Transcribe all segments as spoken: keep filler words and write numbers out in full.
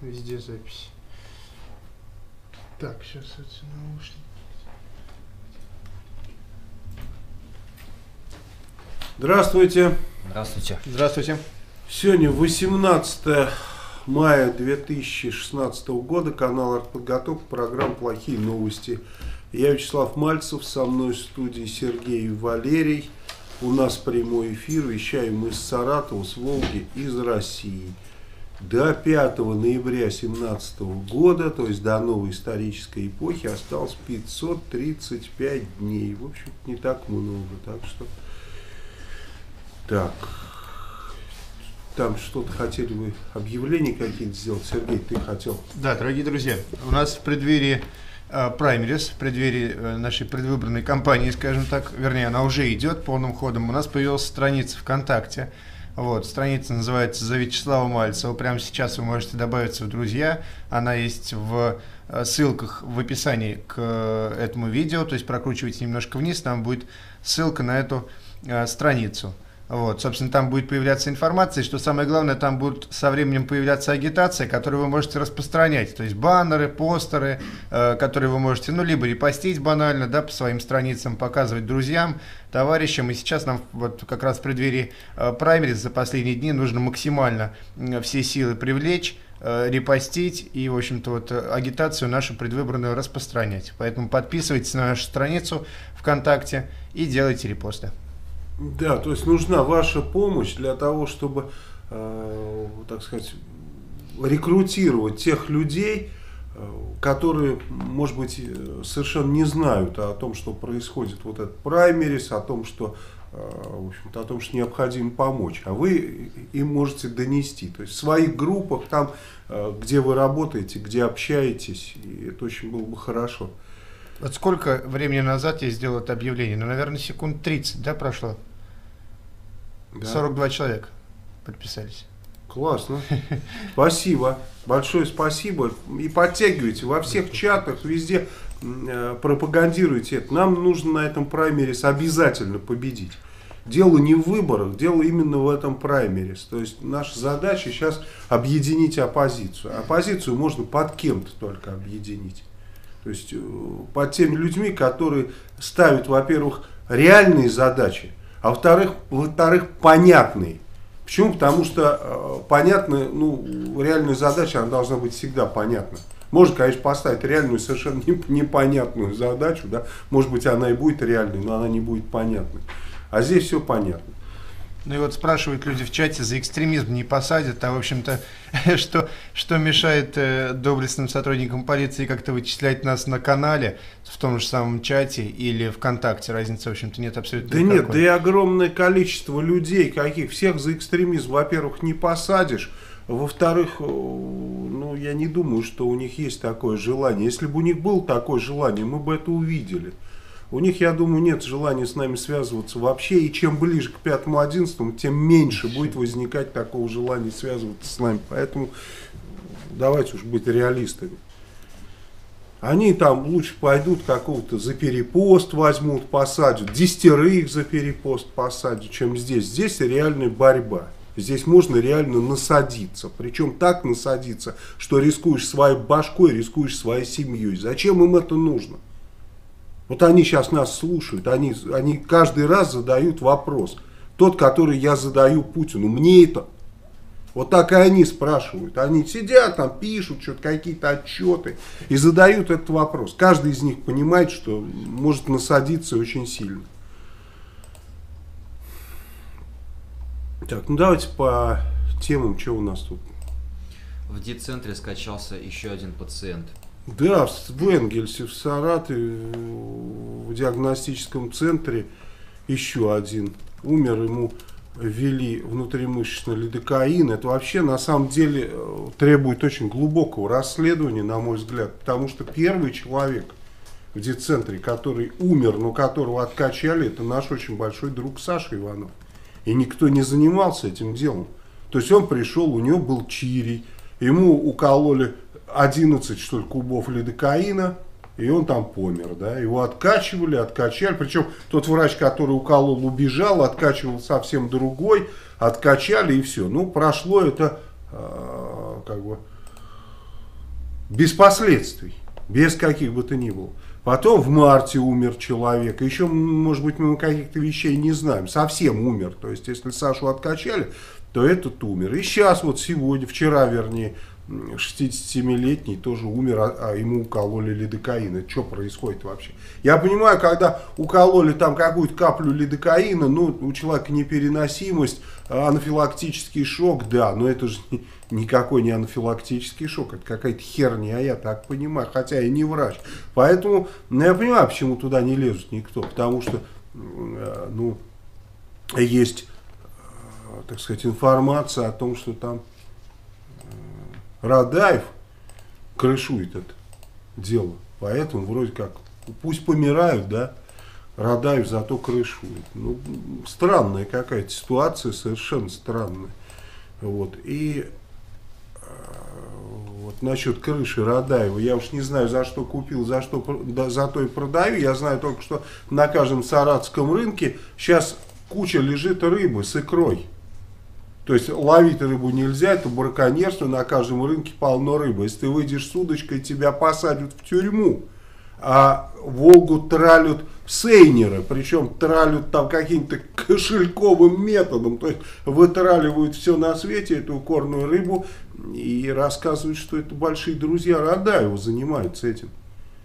везде запись. Так, сейчас отсюда наушники. Здравствуйте. Здравствуйте. Здравствуйте. Сегодня восемнадцатое мая две тысячи шестнадцатого года, канал «Артподготовка», программа «Плохие новости». Я Вячеслав Мальцев, со мной в студии Сергей и Валерий. У нас прямой эфир, вещаем мы из Саратова, с Волги, из России. До пятого ноября две тысячи семнадцатого года, то есть до новой исторической эпохи, осталось пятьсот тридцать пять дней. В общем-то, не так много, так что... Так, там что-то хотели вы, объявления какие-то сделать, Сергей, ты хотел. Да, дорогие друзья, у нас в преддверии э, Праймериз, в преддверии э, нашей предвыборной кампании, скажем так, вернее, она уже идет полным ходом, у нас появилась страница ВКонтакте, вот, страница называется «За Вячеслава Мальцева», прямо сейчас вы можете добавиться в друзья, она есть в ссылках в описании к этому видео, то есть прокручивайте немножко вниз, там будет ссылка на эту э, страницу. Вот, собственно, там будет появляться информация, и, что самое главное, там будет со временем появляться агитация, которую вы можете распространять, то есть баннеры, постеры, э, которые вы можете, ну, либо репостить банально, да, по своим страницам, показывать друзьям, товарищам, и сейчас нам вот как раз в преддверии э, праймериз за последние дни нужно максимально э, все силы привлечь, э, репостить и, в общем-то, вот агитацию нашу предвыборную распространять, поэтому подписывайтесь на нашу страницу ВКонтакте и делайте репосты. Да, то есть нужна ваша помощь для того, чтобы, э, так сказать, рекрутировать тех людей, которые, может быть, совершенно не знают о том, что происходит вот этот праймериз, о том, что, э, в общем-то, о том, что необходимо помочь. А вы им можете донести. То есть в своих группах, там, э, где вы работаете, где общаетесь, и это очень было бы хорошо. Вот сколько времени назад я сделал это объявление? Ну, наверное, секунд тридцать, да, прошло? Да. сорок два человека подписались. Классно. Спасибо. Большое спасибо. И подтягивайте во всех чатах, везде пропагандируйте это. Нам нужно на этом праймериз обязательно победить. Дело не в выборах, дело именно в этом праймериз. То есть наша задача сейчас объединить оппозицию. Оппозицию можно под кем-то только объединить. То есть под теми людьми, которые ставят, во-первых, реальные задачи, а во-вторых, во-вторых, понятные. Почему? Потому что э, понятная, ну, реальная задача, она должна быть всегда понятна. Можно, конечно, поставить реальную, совершенно непонятную задачу, да? Может быть, она и будет реальной, но она не будет понятной. А здесь все понятно. Ну и вот спрашивают люди в чате, за экстремизм не посадят, а в общем-то, что, что мешает э, доблестным сотрудникам полиции как-то вычислять нас на канале, в том же самом чате или ВКонтакте, разницы в общем-то нет абсолютно да никакой. Да нет, да и огромное количество людей, каких всех за экстремизм, во-первых, не посадишь, во-вторых, ну я не думаю, что у них есть такое желание. Если бы у них было такое желание, мы бы это увидели. У них, я думаю, нет желания с нами связываться вообще, и чем ближе к пятому-одиннадцатому, тем меньше будет возникать такого желания связываться с нами. Поэтому давайте уж быть реалистами. Они там лучше пойдут какого-то за перепост возьмут, посадят, десятерых за перепост посадят, чем здесь. Здесь реальная борьба. Здесь можно реально насадиться. Причем так насадиться, что рискуешь своей башкой, рискуешь своей семьей. Зачем им это нужно? Вот они сейчас нас слушают, они, они каждый раз задают вопрос. Тот, который я задаю Путину, мне это. Вот так и они спрашивают. Они сидят там, пишут что-то, какие-то отчеты и задают этот вопрос. Каждый из них понимает, что может насадиться очень сильно. Так, ну давайте по темам, что у нас тут. В дицентре скачался еще один пациент. Да, в Энгельсе, в Саратове, в диагностическом центре еще один умер, ему ввели внутримышечный лидокаин. Это вообще на самом деле требует очень глубокого расследования, на мой взгляд, потому что первый человек в дицентре, который умер, но которого откачали, это наш очень большой друг Саша Иванов. И никто не занимался этим делом. То есть он пришел, у него был чирий, ему укололи одиннадцать, что ли, кубов лидокаина, и он там помер, да, его откачивали, откачали, причем тот врач, который уколол, убежал, откачивал совсем другой, откачали и все, ну, прошло это, э, как бы, без последствий, без каких бы то ни было. Потом в марте умер человек, еще, может быть, мы каких-то вещей не знаем, совсем умер, то есть, если Сашу откачали, то этот умер. И сейчас, вот сегодня, вчера, вернее, шестидесятисемилетний тоже умер, а ему укололи лидокаина. Что происходит вообще? Я понимаю, когда укололи там какую-то каплю лидокаина, ну, у человека непереносимость, анафилактический шок, да, но это же никакой не анафилактический шок, это какая-то херня, я так понимаю, хотя и не врач. Поэтому, ну, я понимаю, почему туда не лезут никто, потому что, ну, есть, так сказать, информация о том, что там Радаев крышует это дело, поэтому вроде как, пусть помирают, да, Радаев зато крышует. Ну, странная какая-то ситуация, совершенно странная. Вот, и э, вот насчет крыши Радаева, я уж не знаю, за что купил, за что, да, зато и продаю, я знаю только, что на каждом саратовском рынке сейчас куча лежит рыбы с икрой. То есть ловить рыбу нельзя, это браконьерство, на каждом рынке полно рыбы. Если ты выйдешь с удочкой, тебя посадят в тюрьму, а Волгу тралют сейнеры, причем тралют там каким-то кошельковым методом. То есть вытраливают все на свете, эту корную рыбу, и рассказывают, что это большие друзья Радаева занимаются этим.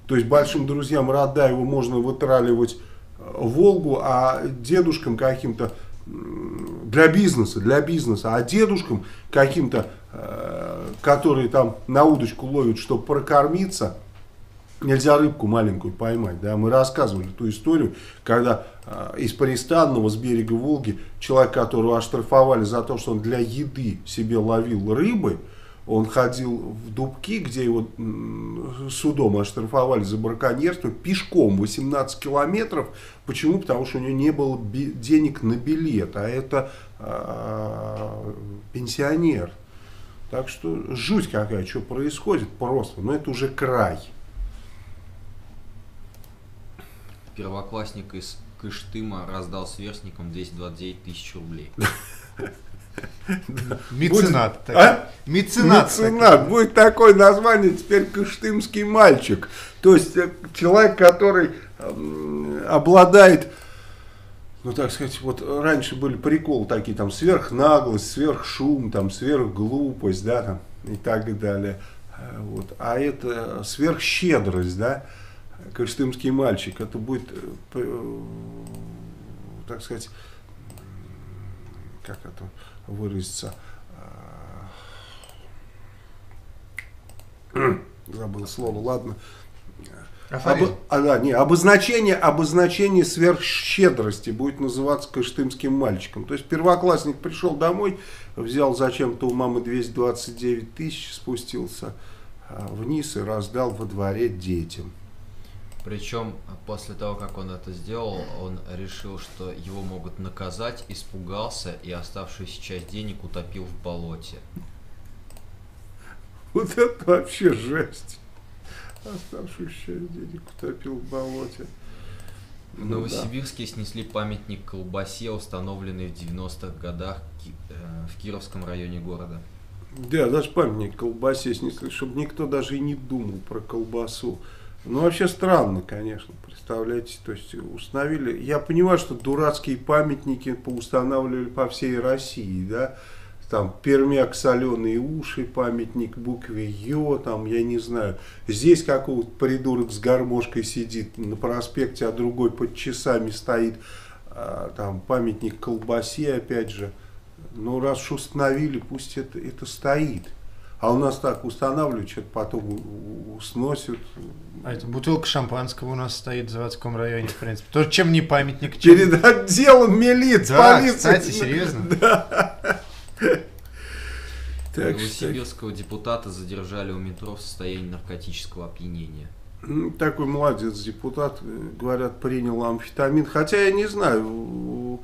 То есть большим друзьям Радаева можно вытраливать Волгу, а дедушкам каким-то... для бизнеса, для бизнеса, а дедушкам каким-то, э, которые там на удочку ловят, чтобы прокормиться, нельзя рыбку маленькую поймать, да, мы рассказывали ту историю, когда э, из Пристанного, с берега Волги, человек, которого оштрафовали за то, что он для еды себе ловил рыбы, он ходил в Дубки, где его судом оштрафовали за браконьерство, пешком восемнадцать километров. Почему? Потому что у него не было денег на билет, а это э, пенсионер. Так что жуть какая, что происходит просто, но это уже край. Первоклассник из Кыштыма раздал сверстникам двести двадцать девять тысяч рублей. Меценат. А? Меценат. Меценат. Будет такое название теперь — кыштымский мальчик. То есть человек, который обладает, ну, так сказать, вот раньше были приколы такие, там, сверхнаглость, сверхшум, там, сверхглупость, да, там, и так далее. Вот. А это сверхщедрость, да, кыштымский мальчик. Это будет, так сказать, как это выразиться, забыл слово, ладно. Об, а, да, не, обозначение, обозначение сверхщедрости будет называться кыштымским мальчиком. То есть первоклассник пришел домой, взял зачем-то у мамы двести двадцать девять тысяч, спустился вниз и раздал во дворе детям. Причем после того, как он это сделал, он решил, что его могут наказать, испугался и оставшуюся часть денег утопил в болоте. Вот это вообще жесть. Оставшуюся часть денег утопил в болоте. В Новосибирске снесли памятник колбасе, установленный в девяностых годах в Кировском районе города. Да, даже памятник колбасе снесли, чтобы никто даже и не думал про колбасу. Ну, вообще странно, конечно, представляете, то есть установили, я понимаю, что дурацкие памятники поустанавливали по всей России, да, там пермяк соленые уши, памятник букве Ё, там, я не знаю, здесь какого-то придурок с гармошкой сидит на проспекте, а другой под часами стоит, там, памятник колбасе, опять же, ну, раз уж установили, пусть это, это стоит. А у нас так устанавливают, что-то потом сносят. А это бутылка шампанского у нас стоит в заводском районе, в принципе. Тоже чем не памятник. Чем... Перед отделом милиции, да, полиции. Кстати, серьезно. Да. Новосибирского депутата задержали у метро в состоянии наркотического опьянения. Ну, такой молодец депутат, говорят, принял амфетамин. Хотя я не знаю,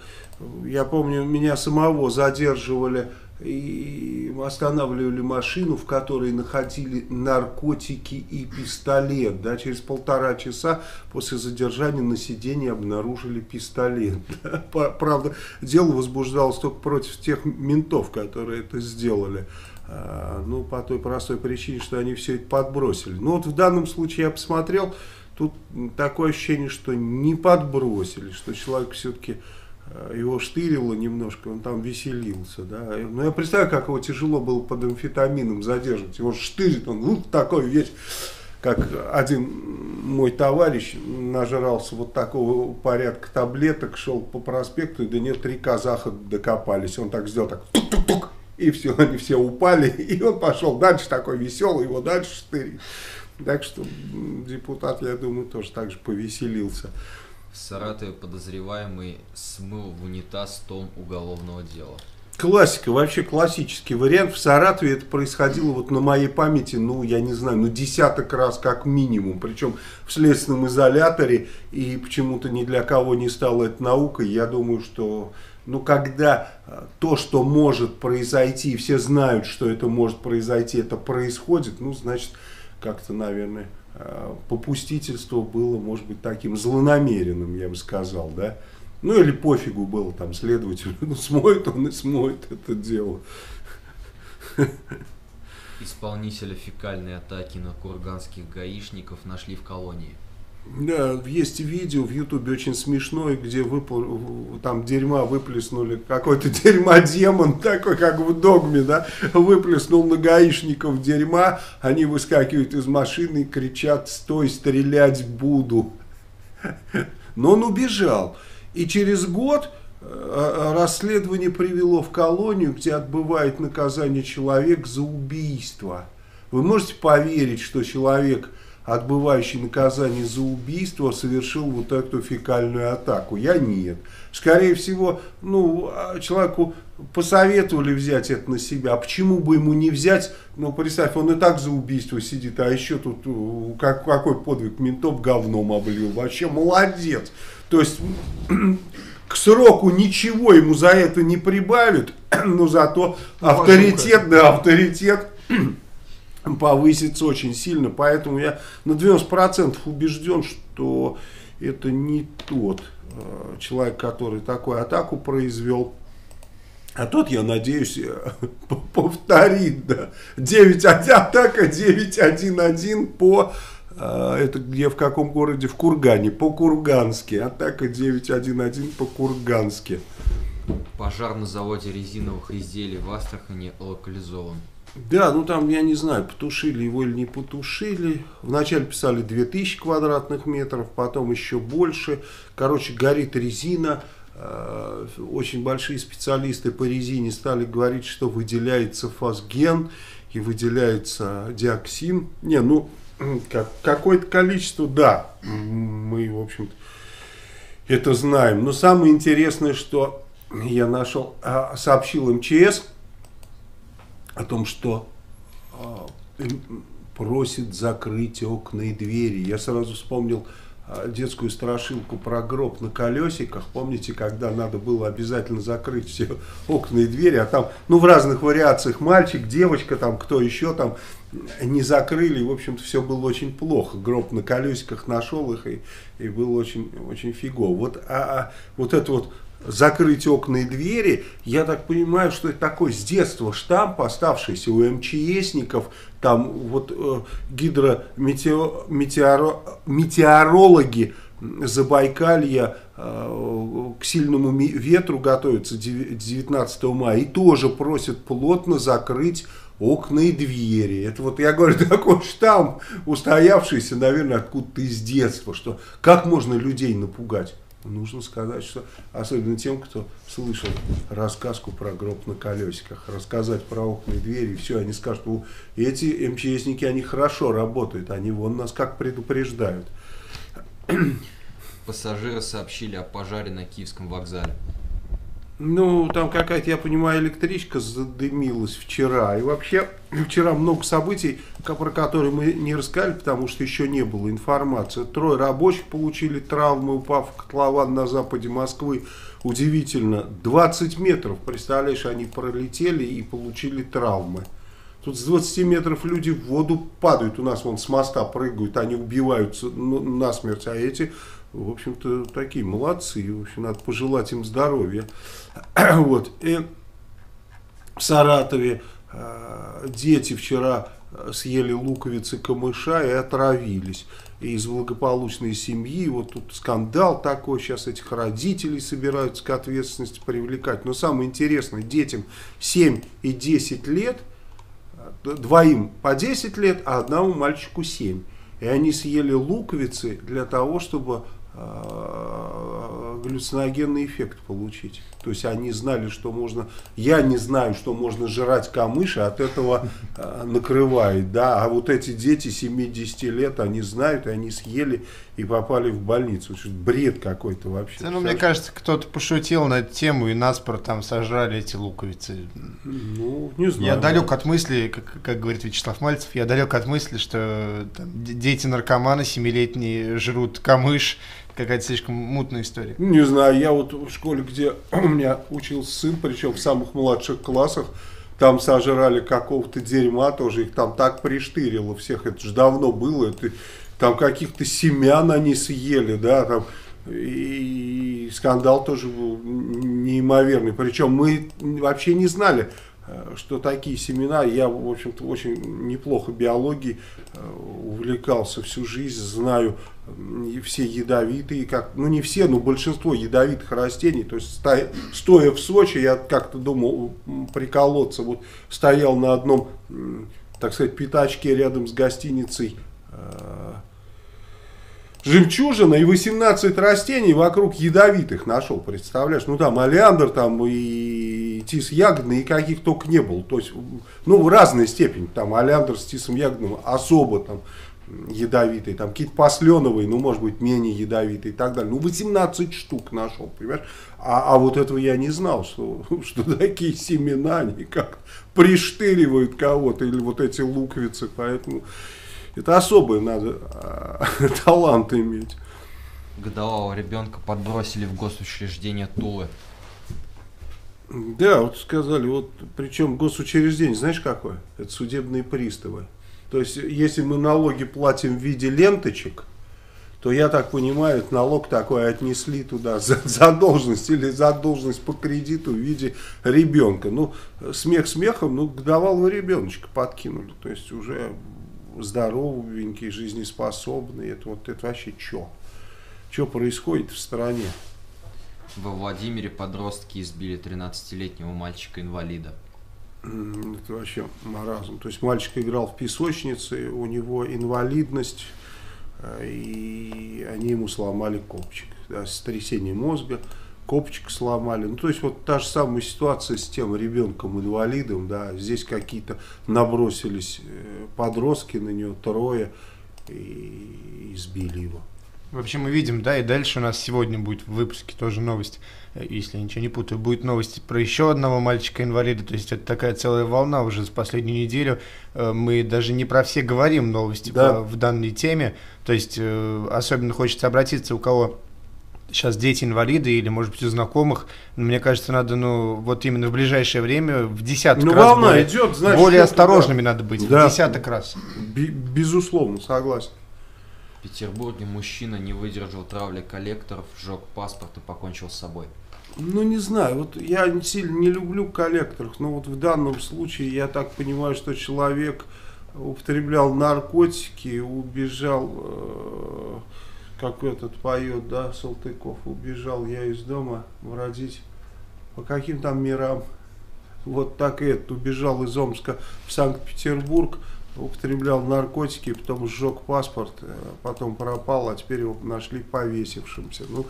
я помню, меня самого задерживали... И останавливали машину, в которой находили наркотики и пистолет. Да, через полтора часа после задержания на сиденье обнаружили пистолет. Да, правда, дело возбуждалось только против тех ментов, которые это сделали. Ну, по той простой причине, что они все это подбросили. Ну, вот в данном случае я посмотрел, тут такое ощущение, что не подбросили, что человек все-таки его штырило немножко, он там веселился. Да? Ну, я представляю, как его тяжело было под амфетамином задерживать. Его штырит, он вот такой весь, как один мой товарищ нажрался вот такого порядка таблеток, шел по проспекту, и до него три казаха докопались. Он так сделал, так тук-тук-тук. И все, они все упали, и он пошел дальше такой веселый, его дальше штырит. Так что депутат, я думаю, тоже так же повеселился. В Саратове подозреваемый смыл в унитаз том уголовного дела. Классика, вообще классический вариант. В Саратове это происходило вот на моей памяти, ну, я не знаю, ну, десяток раз как минимум. Причем в следственном изоляторе, и почему-то ни для кого не стало это наукой. Я думаю, что... Ну, когда то, что может произойти, все знают, что это может произойти, это происходит, ну, значит, как-то, наверное, попустительство было, может быть, таким злонамеренным, я бы сказал, да. Ну, или пофигу было там следователю, ну, смоет он и смоет это дело. Исполнителя фекальной атаки на курганских гаишников нашли в колонии. Да, есть видео в Ютубе очень смешное, где выпл... там дерьма выплеснули, какой-то дерьмо-демон такой, как в догме, да, выплеснул на гаишников дерьма, они выскакивают из машины и кричат: «Стой, стрелять буду!» Но он убежал, и через год расследование привело в колонию, где отбывает наказание человек за убийство. Вы можете поверить, что человек, отбывающий наказание за убийство, совершил вот эту фекальную атаку? Я нет. Скорее всего, ну, человеку посоветовали взять это на себя. А почему бы ему не взять? Ну, представь, он и так за убийство сидит, а еще тут как, какой подвиг, ментов говном облил. Вообще молодец. То есть к сроку ничего ему за это не прибавят, но зато авторитет, да, авторитет повысится очень сильно, поэтому я на девяносто процентов убежден, что это не тот э, человек, который такую атаку произвел, а тот, я надеюсь, э, повторит, да, атака девять один один по, э, это где, в каком городе, в Кургане, по-кургански, атака девять один один по-кургански. Пожар на заводе резиновых изделий в Астрахани локализован. Да, ну там, я не знаю, потушили его или не потушили. Вначале писали две тысячи квадратных метров, потом еще больше. Короче, горит резина. Очень большие специалисты по резине стали говорить, что выделяется фосген и выделяется диоксин. Не, ну, как, какое-то количество, да, мы, в общем-то, это знаем. Но самое интересное, что я нашел, сообщил эм че эс, о том, что э, просит закрыть окна и двери. Я сразу вспомнил э, детскую страшилку про гроб на колесиках. Помните, когда надо было обязательно закрыть все окна и двери, а там, ну, в разных вариациях, мальчик, девочка, там, кто еще там, не закрыли. В общем-то, все было очень плохо. Гроб на колесиках нашел их, и, и было очень, очень фигово. Вот, а, а, вот это вот закрыть окна и двери, я так понимаю, что это такой с детства штамп, оставшийся у эм че эсников, там вот э, гидрометео, метеоро, метеорологи Забайкалья э, к сильному ветру готовятся девятнадцатого мая и тоже просят плотно закрыть окна и двери. Это вот, я говорю, такой штамп, устоявшийся, наверное, откуда-то из детства, что как можно людей напугать? Нужно сказать, что, особенно тем, кто слышал рассказку про гроб на колесиках, рассказать про окна и двери, и все, они скажут: ну, эти эм че эсники, они хорошо работают, они вон нас как предупреждают. Пассажиры сообщили о пожаре на Киевском вокзале. Ну, там какая-то, я понимаю, электричка задымилась вчера. И вообще, вчера много событий, про которые мы не рассказали, потому что еще не было информации. Трое рабочих получили травмы, упав в котлован на западе Москвы. Удивительно, двадцать метров, представляешь, они пролетели и получили травмы. Тут с двадцати метров люди в воду падают. У нас вон с моста прыгают, они убиваются насмерть, а эти... В общем-то, такие молодцы, в общем, надо пожелать им здоровья. Вот. И в Саратове дети вчера съели луковицы камыша и отравились. И из благополучной семьи, вот тут скандал такой, сейчас этих родителей собираются к ответственности привлекать. Но самое интересное, детям семь и десять лет, двоим по десять лет, а одному мальчику семь. И они съели луковицы для того, чтобы галлюциногенный эффект получить. То есть они знали, что можно... Я не знаю, что можно жрать камыш, и от этого накрывает. Да? А вот эти дети семидесяти лет, они знают, и они съели и попали в больницу. Бред какой-то вообще. Да, ну, мне кажется, кто-то пошутил на эту тему, и наспор там сожрали эти луковицы. Ну, не знаю. Я далек от мысли, как, как говорит Вячеслав Мальцев, я далек от мысли, что там, дети-наркоманы семилетние жрут камыш. Какая-то слишком мутная история. Не знаю, я вот в школе, где у меня учился сын, причем в самых младших классах, там сожрали какого-то дерьма тоже, их там так приштырило всех, это же давно было, это, там каких-то семян они съели, да, там, и скандал тоже был неимоверный, причем мы вообще не знали, что такие семена, я, в общем-то, очень неплохо биологией увлекался всю жизнь, знаю все ядовитые, как, ну не все, но большинство ядовитых растений, то есть стоя, стоя в Сочи, я как-то думал приколоться, вот стоял на одном, так сказать, пятачке рядом с гостиницей «Жемчужина», и восемнадцать растений вокруг ядовитых нашел, представляешь, ну там олеандр, там и тис ягодный, и каких только не было. То есть, ну, в разной степени. Там олеандр с тисом ягодным особо там ядовитый, там какие-то посленовые, ну, может быть, менее ядовитые и так далее. Ну, восемнадцать штук нашел, понимаешь? А, а вот этого я не знал, что, что такие семена, они как-то приштыривают кого-то, или вот эти луковицы, поэтому это особое надо талант иметь. Годовалого ребенка подбросили в госучреждение Тулы. Да, вот сказали, вот причем госучреждение, знаешь какое? Это судебные приставы. То есть, если мы налоги платим в виде ленточек, то, я так понимаю, налог такой отнесли туда за задолженность или задолженность по кредиту в виде ребенка. Ну, смех смехом, ну, годовалого ребеночка подкинули. То есть, уже здоровенький, жизнеспособный. Это, вот, это вообще что? Что происходит в стране? Во Владимире подростки избили тринадцатилетнего мальчика-инвалида. Это вообще маразм. То есть мальчик играл в песочнице, у него инвалидность, и они ему сломали копчик. Да, сотрясение мозга, копчик сломали. Ну, то есть вот та же самая ситуация с тем ребенком-инвалидом. Да, здесь какие-то набросились подростки, на него трое, и избили его. Вообще мы видим, да, и дальше у нас сегодня будет в выпуске тоже новость, если я ничего не путаю, будет новость про еще одного мальчика-инвалида, то есть это такая целая волна уже за последнюю неделю, мы даже не про все говорим новости, да, по, в данной теме, то есть особенно хочется обратиться, у кого сейчас дети-инвалиды или, может быть, у знакомых, но мне кажется, надо, ну, вот именно в ближайшее время в десяток ну, раз более, идет, значит, более осторожными да. надо быть, да. в десяток раз. Безусловно, согласен. В Петербурге мужчина не выдержал травли коллекторов, сжег паспорт и покончил с собой. Ну, не знаю, вот я сильно не люблю коллекторов, но вот в данном случае я так понимаю, что человек употреблял наркотики, убежал, э, как этот поет, да, Салтыков, убежал я из дома бродить по каким там мирам. Вот так и этот убежал из Омска в Санкт-Петербург, употреблял наркотики, потом сжег паспорт, потом пропал, а теперь его нашли повесившимся. Ну,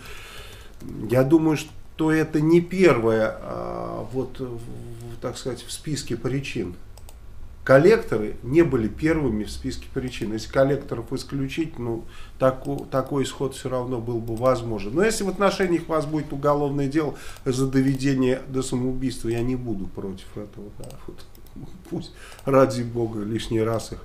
я думаю, что это не первое, а вот, в, так сказать, в списке причин. Коллекторы не были первыми в списке причин. Если коллекторов исключить, ну, таку, такой исход все равно был бы возможен. Но если в отношении вас будет уголовное дело за доведение до самоубийства, я не буду против этого. Да, вот. Пусть, ради бога, лишний раз их.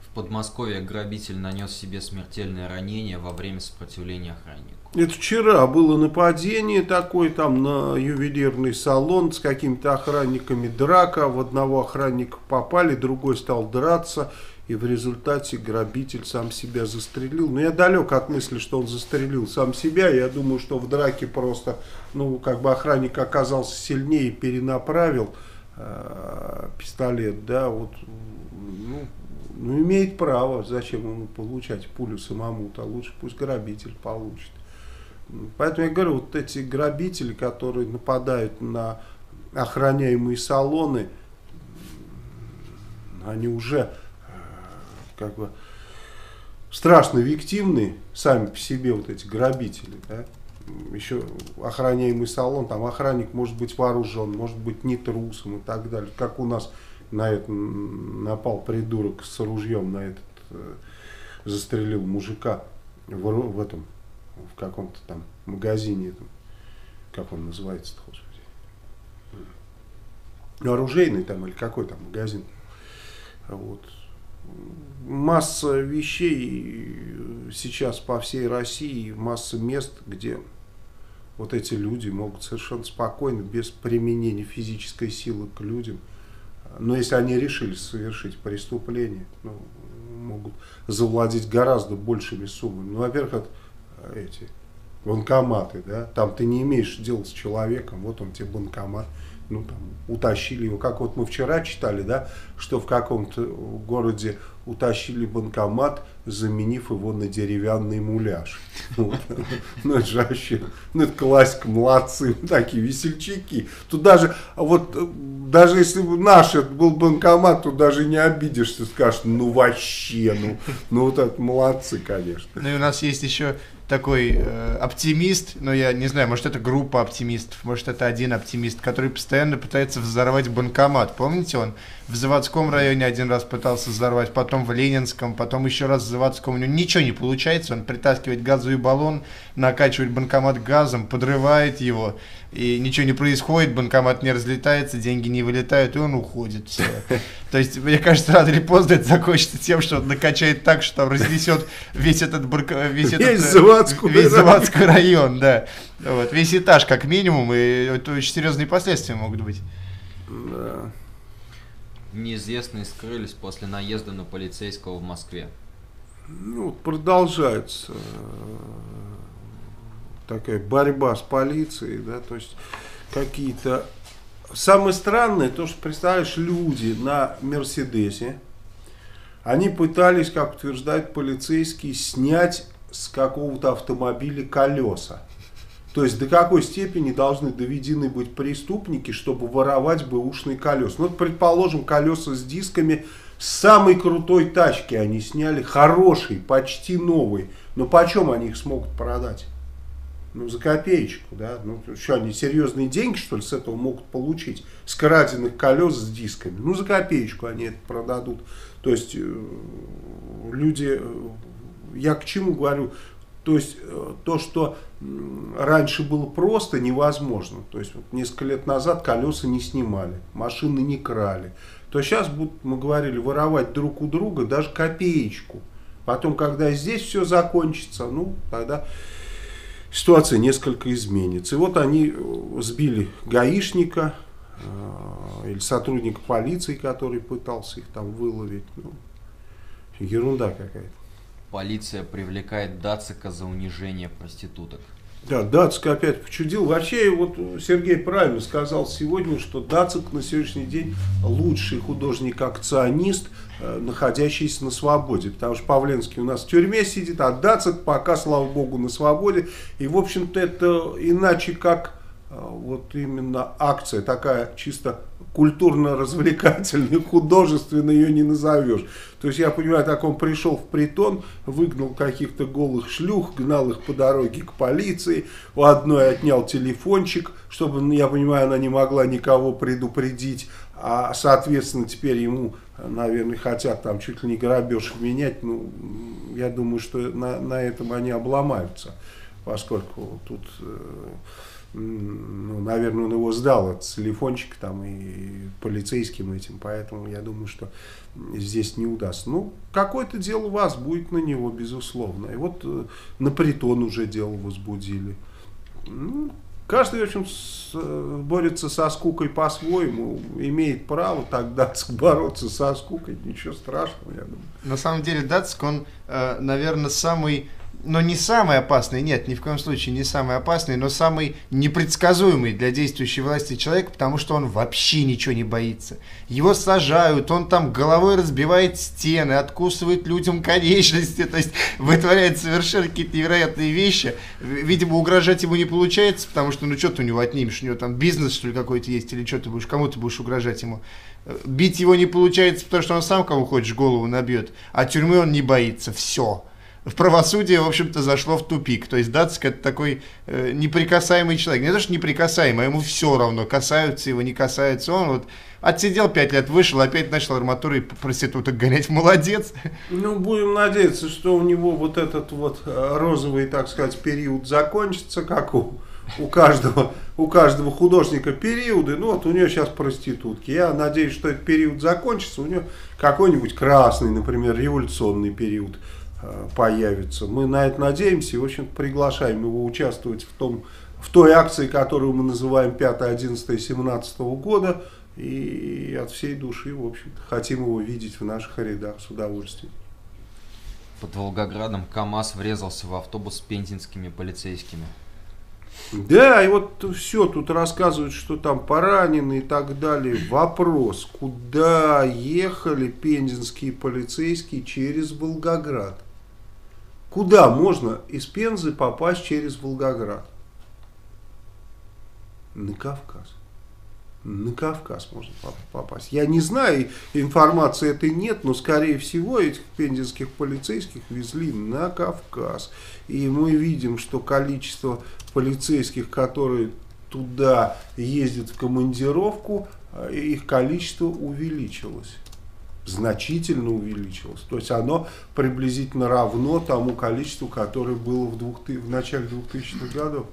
В Подмосковье грабитель нанес себе смертельное ранение во время сопротивления охраннику. Это вчера было нападение такое там на ювелирный салон с какими-то охранниками, драка. В одного охранника попали, другой стал драться. И в результате грабитель сам себя застрелил. Но я далек от мысли, что он застрелил сам себя. Я думаю, что в драке просто, ну, как бы охранник оказался сильнее и перенаправил. э, пистолет, да, вот, ну, ну, имеет право, зачем ему получать пулю самому-то, лучше пусть грабитель получит. Поэтому я говорю, вот эти грабители, которые нападают на охраняемые салоны, они уже как бы страшно виктивны сами по себе, вот эти грабители, да? Еще охраняемый салон, там охранник может быть вооружен, может быть не трусом и так далее. Как у нас на это напал придурок с ружьем, на этот э, застрелил мужика в, в этом, в каком-то там магазине, там, как он называется-то, господи, оружейный там или какой там магазин. Вот. Масса вещей сейчас по всей России, масса мест, где вот эти люди могут совершенно спокойно, без применения физической силы к людям, но если они решили совершить преступление, ну, могут завладеть гораздо большими суммами. Ну, во-первых, это эти банкоматы, да, там ты не имеешь дела с человеком, вот он тебе банкомат. Ну, там, утащили его, как вот мы вчера читали, да, что в каком-то городе утащили банкомат, заменив его на деревянный муляж. Ну, это же вообще, ну, это классика, молодцы, такие весельчаки. Тут даже, вот, даже если бы наш это был банкомат, то даже не обидишься, скажешь, ну, вообще, ну, ну, вот это молодцы, конечно. Ну, и у нас есть еще... такой э, оптимист, но я не знаю, может это группа оптимистов, может это один оптимист, который постоянно пытается взорвать банкомат. Помните, он в Заводском районе один раз пытался взорвать, потом в Ленинском, потом еще раз в Заводском. У него ничего не получается, он притаскивает газовый баллон, накачивает банкомат газом, подрывает его, и ничего не происходит, банкомат не разлетается, деньги не вылетают, и он уходит. Все. То есть, мне кажется, рано или поздно это закончится тем, что он накачает так, что там разнесет весь этот банкомат. Весь Заводской район, да. Вот, весь этаж, как минимум, и это очень серьезные последствия могут быть. Да. Неизвестные скрылись после наезда на полицейского в Москве. Ну, продолжается такая борьба с полицией, да, то есть какие-то... Самое странное, то, что, представляешь, люди на Мерседесе, они пытались, как утверждают полицейские, снять с какого-то автомобиля колеса. То есть до какой степени должны доведены быть преступники, чтобы воровать бэушные колеса. Ну, предположим, колеса с дисками с самой крутой тачки они сняли, хороший, почти новый. Но почем они их смогут продать? Ну, за копеечку, да? Ну, что, они серьезные деньги, что ли, с этого могут получить? С краденных колес с дисками. Ну, за копеечку они это продадут. То есть люди... Я к чему говорю? То есть то, что раньше было просто, невозможно. То есть вот несколько лет назад колеса не снимали, машины не крали. То сейчас будут, мы говорили, воровать друг у друга даже копеечку. Потом, когда здесь все закончится, ну, тогда ситуация несколько изменится. И вот они сбили гаишника э, или сотрудника полиции, который пытался их там выловить. Ну, ерунда какая-то. Полиция привлекает Дацика за унижение проституток. Да, Дацик опять почудил. Вообще, вот Сергей правильно сказал сегодня, что Дацик на сегодняшний день лучший художник-акционист, находящийся на свободе. Потому что Павленский у нас в тюрьме сидит, а Дацик пока, слава богу, на свободе. И, в общем-то, это иначе как вот именно акция, такая чисто культурно-развлекательная, художественная, ее не назовешь. То есть я понимаю, так он пришел в притон, выгнал каких-то голых шлюх, гнал их по дороге к полиции, у одной отнял телефончик, чтобы, я понимаю, она не могла никого предупредить, а соответственно теперь ему, наверное, хотят там чуть ли не грабеж менять. Ну, я думаю, что на, на этом они обломаются, поскольку тут... Ну, наверное, он его сдал от телефончика там и полицейским этим, поэтому я думаю, что здесь не удастся. Ну, какое-то дело вас будет на него, безусловно. И вот на притон уже дело возбудили. Ну, каждый, в общем, борется со скукой по-своему, имеет право так Дацик бороться со скукой, ничего страшного, я думаю. На самом деле Дацик, он, наверное, самый но не самый опасный, нет, ни в коем случае не самый опасный, но самый непредсказуемый для действующей власти человек, потому что он вообще ничего не боится. Его сажают, он там головой разбивает стены, откусывает людям конечности, то есть вытворяет совершенно какие-то невероятные вещи. Видимо, угрожать ему не получается, потому что, ну, что ты у него отнимешь, у него там бизнес, что ли, какой-то есть, или что ты будешь, кому ты будешь угрожать ему. Бить его не получается, потому что он сам кому хочешь голову набьет, а тюрьмы он не боится, все. В правосудие, в общем-то, зашло в тупик. То есть Дацик — это такой э, неприкасаемый человек. Не то, что неприкасаемый, а ему все равно, касаются его, не касаются. Он вот отсидел пять лет, вышел, опять начал арматурой проституток гонять. Молодец. Ну, будем надеяться, что у него вот этот вот розовый, так сказать, период закончится, как у, у, каждого, у каждого художника периоды. Ну, вот у него сейчас проститутки. Я надеюсь, что этот период закончится. У него какой-нибудь красный, например, революционный период появится. Мы на это надеемся и, в общем, приглашаем его участвовать в, том, в той акции, которую мы называем пятое одиннадцатое семнадцатого года, и от всей души, в общем-то, хотим его видеть в наших рядах с удовольствием. Под Волгоградом КАМАЗ врезался в автобус с пензенскими полицейскими. Да, и вот все, тут рассказывают, что там поранены и так далее. Вопрос, куда ехали пензенские полицейские через Волгоград? Куда можно из Пензы попасть через Волгоград? На Кавказ. На Кавказ можно попасть. Я не знаю, информации этой нет, но, скорее всего, этих пензенских полицейских везли на Кавказ. И мы видим, что количество полицейских, которые туда ездят в командировку, их количество увеличилось. Значительно увеличилось. То есть оно приблизительно равно тому количеству, которое было в, двухтысячных, в начале двухтысячных годов.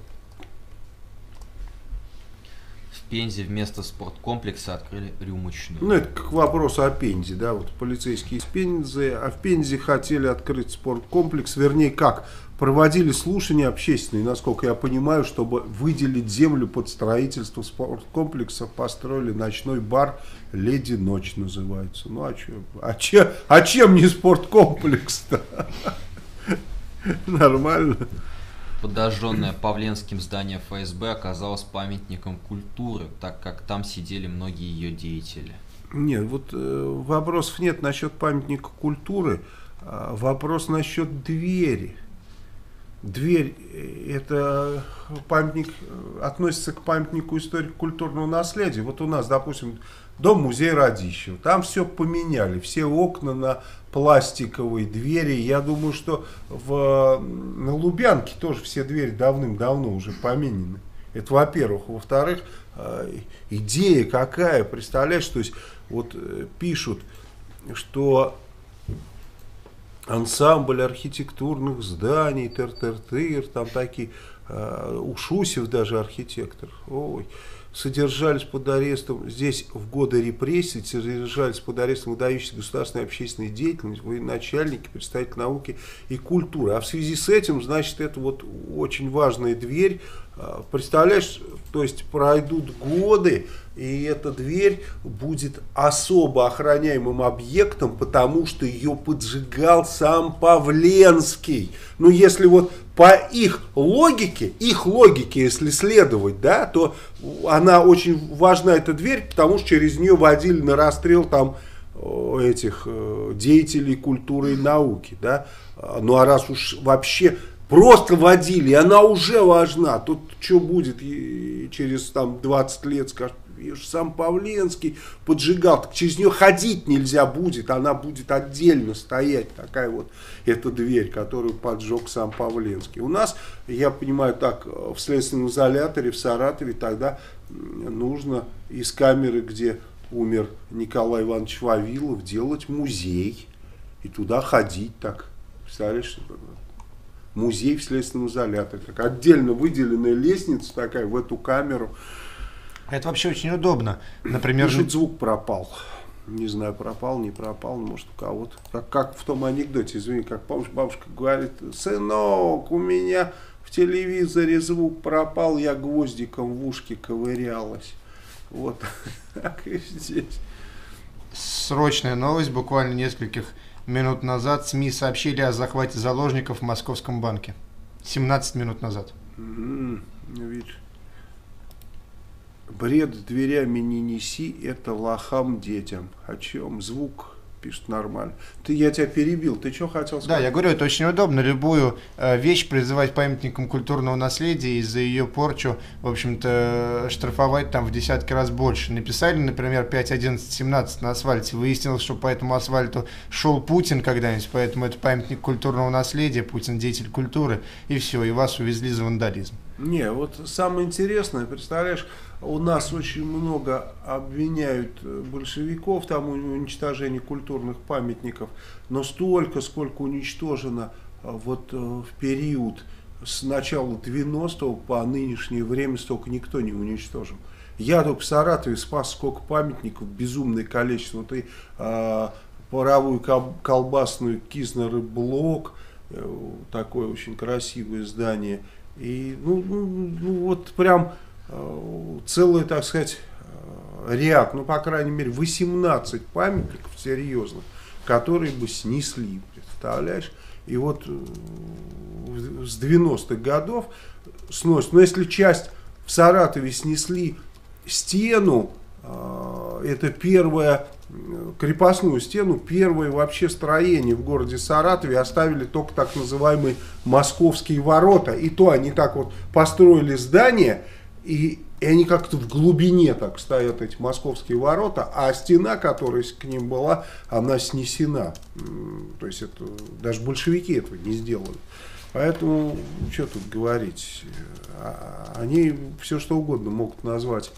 В Пензе вместо спорткомплекса открыли рюмочную. Ну, это как вопрос о Пензе, да, вот полицейские из Пензы, а в Пензе хотели открыть спорткомплекс, вернее, как, проводили слушания общественные, насколько я понимаю, чтобы выделить землю под строительство спорткомплекса, построили ночной бар «Леди Ночь» называется. Ну, а чем, а чем, а чем не спорткомплекс-то? Нормально. Подожженное Павленским здание ФСБ оказалось памятником культуры, так как там сидели многие ее деятели. Нет, вот э, вопросов нет насчет памятника культуры, а вопрос насчет двери. Дверь — это памятник, относится к памятнику историко-культурного наследия. Вот у нас, допустим, дом-музей Радищева, там все поменяли, все окна на пластиковые двери. Я думаю, что в, на Лубянке тоже все двери давным-давно уже поменены. Это во-первых. Во-вторых, идея какая, представляешь, то есть вот пишут, что ансамбль архитектурных зданий, тыр-тыр-тыр, там такие, у Шусев даже архитектор, ой, содержались под арестом, здесь в годы репрессий содержались под арестом выдающихся государственной и общественной деятельности, военачальники, представители науки и культуры. А в связи с этим, значит, это вот очень важная дверь, представляешь, то есть пройдут годы, и эта дверь будет особо охраняемым объектом, потому что ее поджигал сам Павленский. Ну, если вот по их логике, их логике, если следовать, да, то она очень важна, эта дверь, потому что через нее водили на расстрел там этих деятелей культуры и науки, да. Ну, а раз уж вообще просто водили, она уже важна, тут что будет через там двадцать лет, скажут, сам Павленский поджигал, так через нее ходить нельзя будет, она будет отдельно стоять, такая вот эта дверь, которую поджег сам Павленский. У нас, я понимаю, так, в следственном изоляторе в Саратове тогда нужно из камеры, где умер Николай Иванович Вавилов, делать музей и туда ходить так, представляешь, музей в следственном изоляторе, так, отдельно выделенная лестница такая в эту камеру. Это вообще очень удобно. Например, пишет, звук пропал. Не знаю, пропал, не пропал, может у кого-то. Как, как в том анекдоте, извини, как помнишь, бабушка говорит: сынок, у меня в телевизоре звук пропал, я гвоздиком в ушке ковырялась. Вот так и здесь. Срочная новость, буквально нескольких минут назад СМИ сообщили о захвате заложников в Московском банке. семнадцать минут назад. Mm-hmm. Ну, видишь. Бред дверями не неси, это лохам детям. О чем? Звук пишет нормально. Ты, я тебя перебил, ты что хотел сказать? Да, я говорю, это очень удобно, любую э, вещь призывать памятником культурного наследия и за ее порчу, в общем-то, штрафовать там в десятки раз больше. Написали, например, пять одиннадцать семнадцать на асфальте, выяснилось, что по этому асфальту шел Путин когда-нибудь, поэтому это памятник культурного наследия, Путин деятель культуры, и все, и вас увезли за вандализм. Не, вот самое интересное, представляешь, у нас очень много обвиняют большевиков там в уничтожении культурных памятников, но столько, сколько уничтожено вот в период с начала девяностого по нынешнее время, столько никто не уничтожил. Я только в Саратове спас сколько памятников, безумное количество. Вот и э, паровую колбасную Кизнер-блок, э, такое очень красивое здание. И ну, ну вот прям э, целый, так сказать, э, ряд, ну по крайней мере восемнадцать памятников серьезных, которые бы снесли, представляешь? И вот э, с девяностых годов сносят. Но если часть в Саратове снесли стену, э, это первое, крепостную стену, первое вообще строение в городе Саратове, оставили только так называемые московские ворота, и то они так вот построили здание, и, и они как-то в глубине так стоят, эти московские ворота, а стена, которая к ним была, она снесена, то есть это, даже большевики этого не сделали. Поэтому, что тут говорить, они все что угодно могут назвать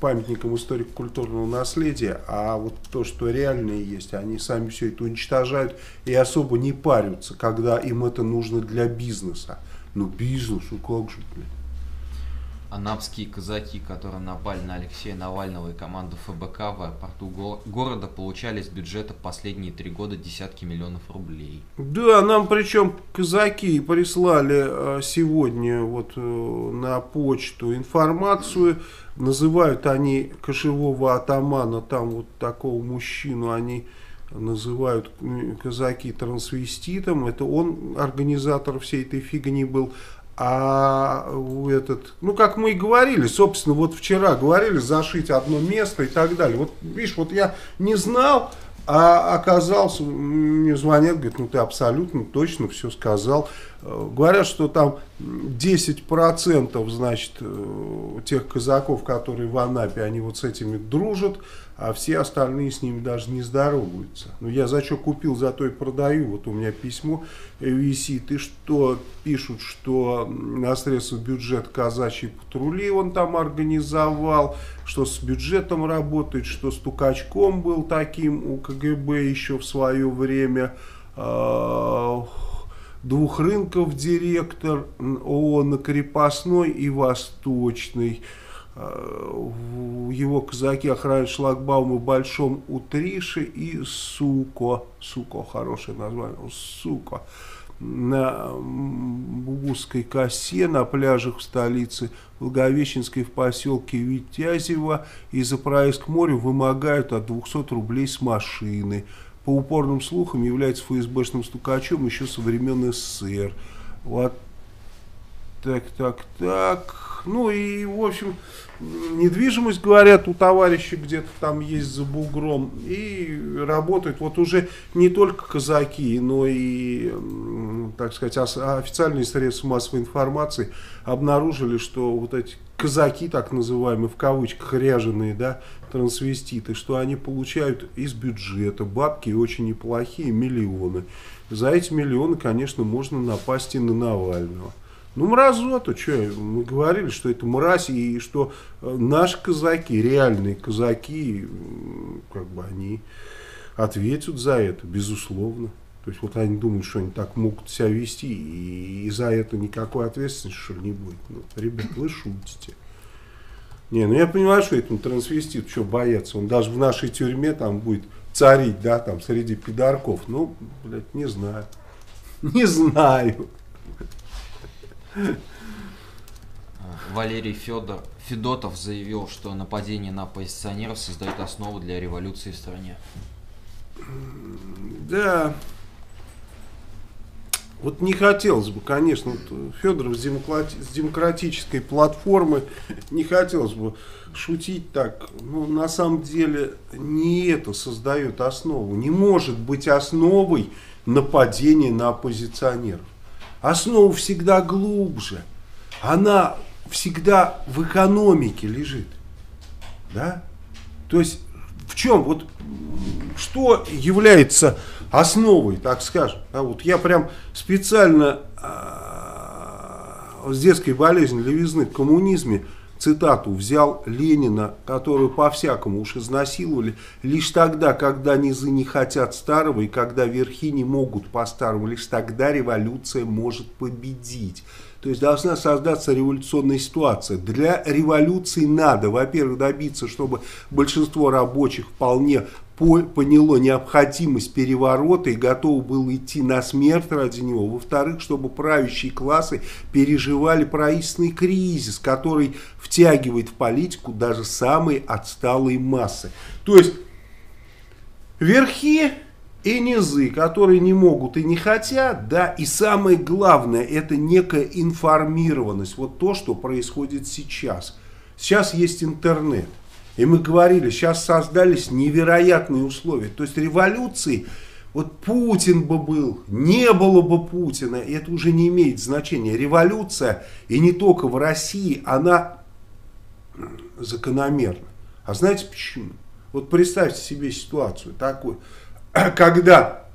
памятником историко-культурного наследия, а вот то, что реальное есть, они сами все это уничтожают и особо не парятся, когда им это нужно для бизнеса. Ну бизнес, ну как же, блин. Анапские казаки, которые напали на Алексея Навального и команду ФБК в аэропорту го города, получали с бюджета последние три года десятки миллионов рублей. Да, нам причем казаки прислали сегодня вот на почту информацию. Называют они кошевого атамана, там вот такого мужчину они называют казаки трансвеститом. Это он организатор всей этой фигни был. А этот, ну как мы и говорили, собственно, вот вчера говорили, зашить одно место и так далее. Вот видишь, вот я не знал, а оказался, мне звонят, говорит, ну ты абсолютно точно все сказал. Говорят, что там десять процентов, значит, тех казаков, которые в Анапе, они вот с этими дружат, а все остальные с ними даже не здороваются. Ну я за что купил, зато и продаю. Вот у меня письмо висит, и что пишут, что на средства бюджета казачьи патрули он там организовал, что с бюджетом работает, что с Тукачком был таким у КГБ еще в свое время, э, двух рынков директор ООН, Крепостной и Восточный. Э, его казаки охраняют шлагбаумы в Большом Утрише и Суко. Суко, хорошее название. Суко. На Бугузской косе, на пляжах в столице Благовещенской, в поселке Витязево и за проезд к морю вымогают от двухсот рублей с машины. По упорным слухам является ФСБшным стукачом еще со времен СССР. Вот так, так, так. Ну и, в общем, недвижимость, говорят, у товарища где-то там есть за бугром. И работают вот уже не только казаки, но и, так сказать, официальные средства массовой информации обнаружили, что вот эти казаки, так называемые, в кавычках, ряженые, да, трансвеститы, что они получают из бюджета бабки, очень неплохие, миллионы. За эти миллионы, конечно, можно напасть и на Навального. Ну, мразота, что мы говорили, что это мразь, и что наши казаки, реальные казаки, как бы они ответят за это, безусловно. То есть, вот они думают, что они так могут себя вести, и, и за это никакой ответственности, что ли, не будет. Ну, ребят, вы шутите. Не, ну я понимаю, что этому трансвеститу что бояться, он даже в нашей тюрьме там будет царить, да, там, среди пидорков. Ну, блядь, не знаю. Не знаю. Валерий Федор, Федотов заявил, что нападение на оппозиционеров создает основу для революции в стране. Да, вот не хотелось бы, конечно, вот Федоров с демократической платформы, не хотелось бы шутить так, но на самом деле не это создает основу. Не может быть основой нападения на оппозиционеров. Основа всегда глубже, она всегда в экономике лежит, да? То есть в чем, вот что является основой, так скажем, а вот я прям специально э, с детской болезни левизны в коммунизме цитату взял Ленина, которую по-всякому уж изнасиловали, лишь тогда, когда низы не хотят старого и когда верхи не могут по-старому, лишь тогда революция может победить. То есть должна создаться революционная ситуация. Для революции надо, во-первых, добиться, чтобы большинство рабочих вполне поняло необходимость переворота и готово было идти на смерть ради него. Во-вторых, чтобы правящие классы переживали правительственный кризис, который втягивает в политику даже самые отсталые массы. То есть верхи и низы, которые не могут и не хотят, да, и самое главное, это некая информированность. Вот то, что происходит сейчас. Сейчас есть интернет. И мы говорили, сейчас создались невероятные условия. То есть революции, вот Путин бы был, не было бы Путина, это уже не имеет значения. Революция, и не только в России, она закономерна. А знаете почему? Вот представьте себе ситуацию такую, когда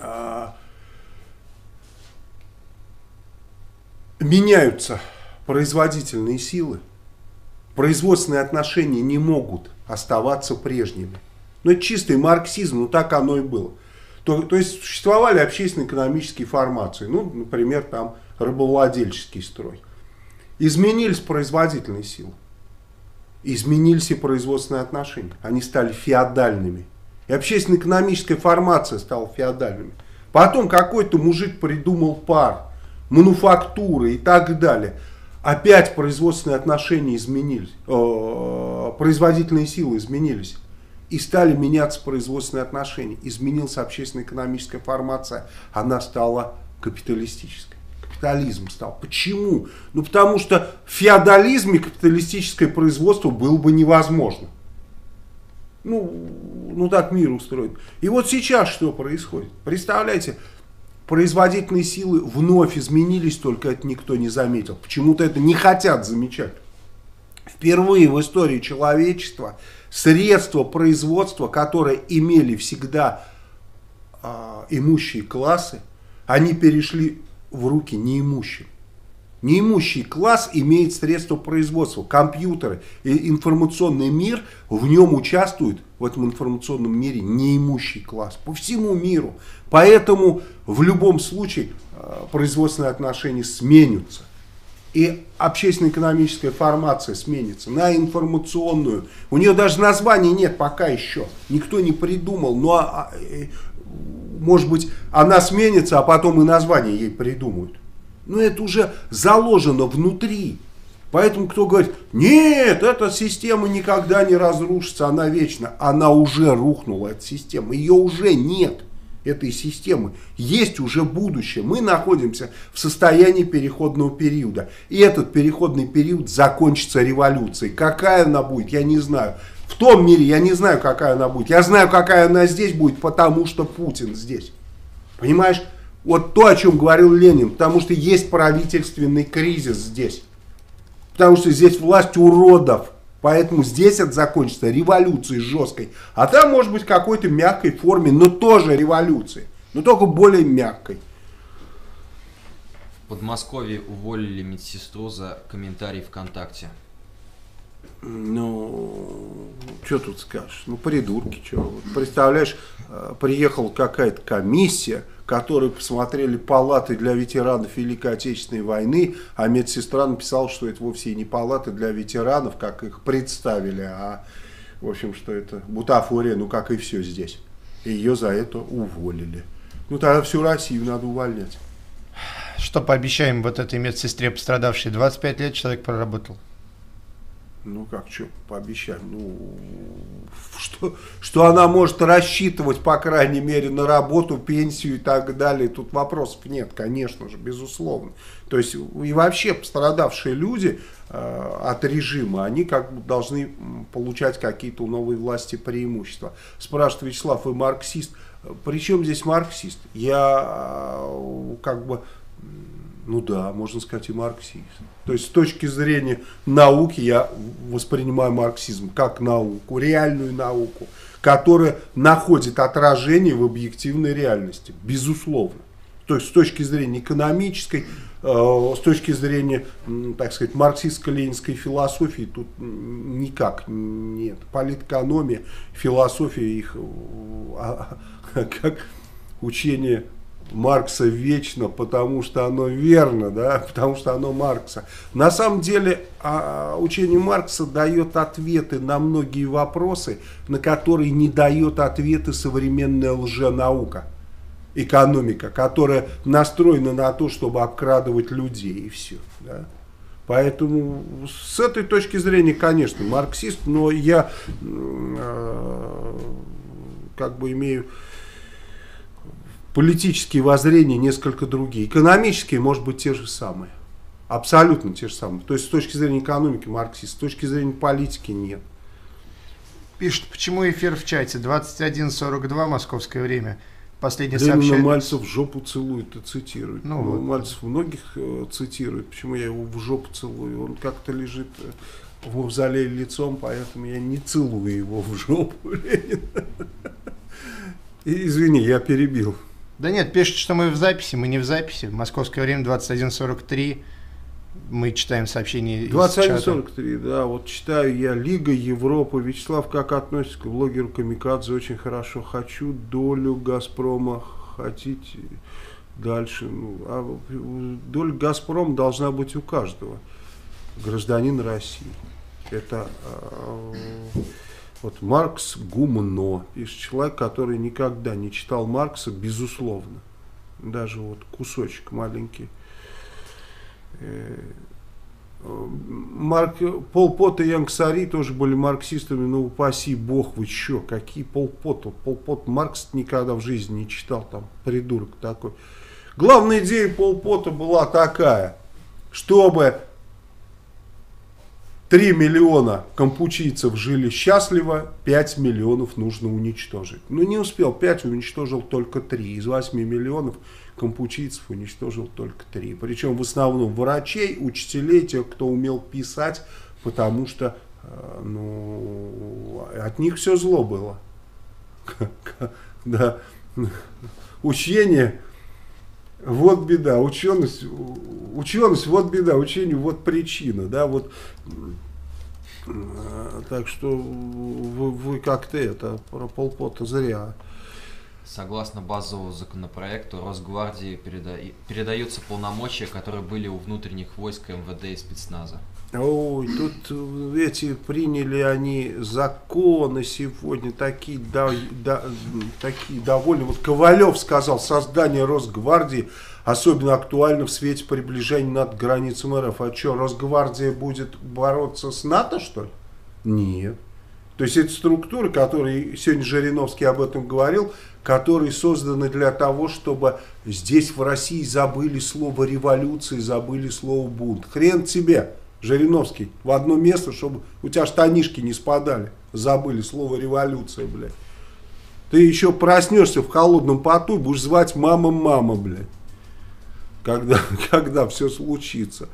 а, меняются производительные силы, производственные отношения не могут оставаться прежними. Ну, это чистый марксизм, ну так оно и было. То, то есть существовали общественно-экономические формации, ну, например, там рабовладельческий строй. Изменились производительные силы, изменились и производственные отношения. Они стали феодальными. И общественно-экономическая формация стала феодальными. Потом какой-то мужик придумал пар, мануфактуры и так далее. Опять производственные отношения изменились, э, производительные силы изменились, и стали меняться производственные отношения. Изменилась общественно-экономическая формация, она стала капиталистической. Капитализм стал. Почему? Ну потому что в феодализме капиталистическое производство было бы невозможно. Ну, ну так мир устроен. И вот сейчас что происходит? Представляете? Производительные силы вновь изменились, только это никто не заметил. Почему-то это не хотят замечать. Впервые в истории человечества средства производства, которые имели всегда э, имущие классы, они перешли в руки неимущим. Неимущий класс имеет средства производства, компьютеры, и информационный мир, в нем участвует, в этом информационном мире, неимущий класс по всему миру. Поэтому в любом случае производственные отношения сменятся. И общественно-экономическая формация сменится на информационную. У нее даже названия нет пока еще, никто не придумал, но может быть она сменится, а потом и название ей придумают. Но это уже заложено внутри. Поэтому кто говорит, нет, эта система никогда не разрушится, она вечна. Она уже рухнула, эта система. Ее уже нет, этой системы. Есть уже будущее. Мы находимся в состоянии переходного периода. И этот переходный период закончится революцией. Какая она будет, я не знаю. В том мире я не знаю, какая она будет. Я знаю, какая она здесь будет, потому что Путин здесь. Понимаешь? Вот то, о чем говорил Ленин, потому что есть правительственный кризис здесь, потому что здесь власть уродов, поэтому здесь это закончится революцией жесткой, а там может быть какой-то мягкой форме, но тоже революции, но только более мягкой. В Подмосковье уволили медсестру за комментарий ВКонтакте. Ну, что тут скажешь? Ну, придурки, что? Представляешь, приехала какая-то комиссия, которые посмотрели палаты для ветеранов Великой Отечественной войны, а медсестра написала, что это вовсе не палаты для ветеранов, как их представили, а, в общем, что это бутафория, ну, как и все здесь. И ее за это уволили. Ну, тогда всю Россию надо увольнять. Что пообещаем вот этой медсестре пострадавшей? двадцать пять лет человек проработал. Ну как, что пообещать? Ну, что, что она может рассчитывать, по крайней мере, на работу, пенсию и так далее. Тут вопросов нет, конечно же, безусловно. То есть и вообще пострадавшие люди э, от режима, они как бы должны получать какие-то у новой власти преимущества. Спрашивает Вячеслав, вы марксист? Причем здесь марксист? Я как бы... Ну да, можно сказать и марксизм. То есть с точки зрения науки я воспринимаю марксизм как науку, реальную науку, которая находит отражение в объективной реальности, безусловно. То есть с точки зрения экономической, э, с точки зрения, так сказать, марксистско-ленинской философии тут никак нет. Политэкономия, философия их, а, как учение... Маркса вечно, потому что оно верно, да, потому что оно Маркса. На самом деле учение Маркса дает ответы на многие вопросы, на которые не дает ответы современная лженаука, экономика, которая настроена на то, чтобы обкрадывать людей и все, да. Поэтому с этой точки зрения, конечно, марксист, но я э, как бы имею... Политические воззрения несколько другие. Экономические, может быть, те же самые. Абсолютно те же самые. То есть, с точки зрения экономики марксист, с точки зрения политики нет. Пишут, почему эфир в чате? двадцать один сорок два московское время. Последнее Ленина сообщение. Мальцев жопу целует и цитирует. Ну, ну, вот. Мальцев многих цитирует. Почему я его в жопу целую? Он как-то лежит в мавзолее лицом, поэтому я не целую его в жопу. Извини, я перебил. Да нет, пишет, что мы в записи, мы не в записи. Московское время двадцать один сорок три, мы читаем сообщение двадцать один сорок три, да, вот читаю я. Лига Европы. Вячеслав, как относится к блогеру Камикадзе? Очень хорошо. Хочу долю Газпрома. Хотите дальше? Ну, а доля Газпрома должна быть у каждого гражданина России. Это... Вот Маркс гумно, пишет человек, который никогда не читал Маркса, безусловно. Даже вот кусочек маленький. Марк, Пол Пот и Янг Сари тоже были марксистами, но упаси бог, вы че, какие Пол Пот? Пол Пот Маркс никогда в жизни не читал, там придурок такой. Главная идея Пол Пота была такая, чтобы... три миллиона кампучийцев жили счастливо, пять миллионов нужно уничтожить. Ну не успел, пять уничтожил только три. Из восьми миллионов кампучийцев уничтожил только три. Причем в основном врачей, учителей, тех, кто умел писать, потому что ну, от них все зло было. Да. Учение... Вот беда, ученость, ученость, вот беда, учение, вот причина, да, вот, так что вы, вы как-то это, про Пол Пота зря. Согласно базовому законопроекту, Росгвардии переда... передаются полномочия, которые были у внутренних войск, МВД и спецназа. Ой, тут эти приняли они законы сегодня, такие, да, да, такие довольно. Вот Ковалев сказал, создание Росгвардии особенно актуально в свете приближения НАТО к границам РФ. А что, Росгвардия будет бороться с НАТО, что ли? Нет. То есть это структуры, которые, сегодня Жириновский об этом говорил, которые созданы для того, чтобы здесь в России забыли слово революция, забыли слово бунт. Хрен тебе, Жириновский, в одно место, чтобы у тебя штанишки не спадали, забыли слово революция, блядь. Ты еще проснешься в холодном поту, будешь звать мама-мама, блядь, когда, когда все случится.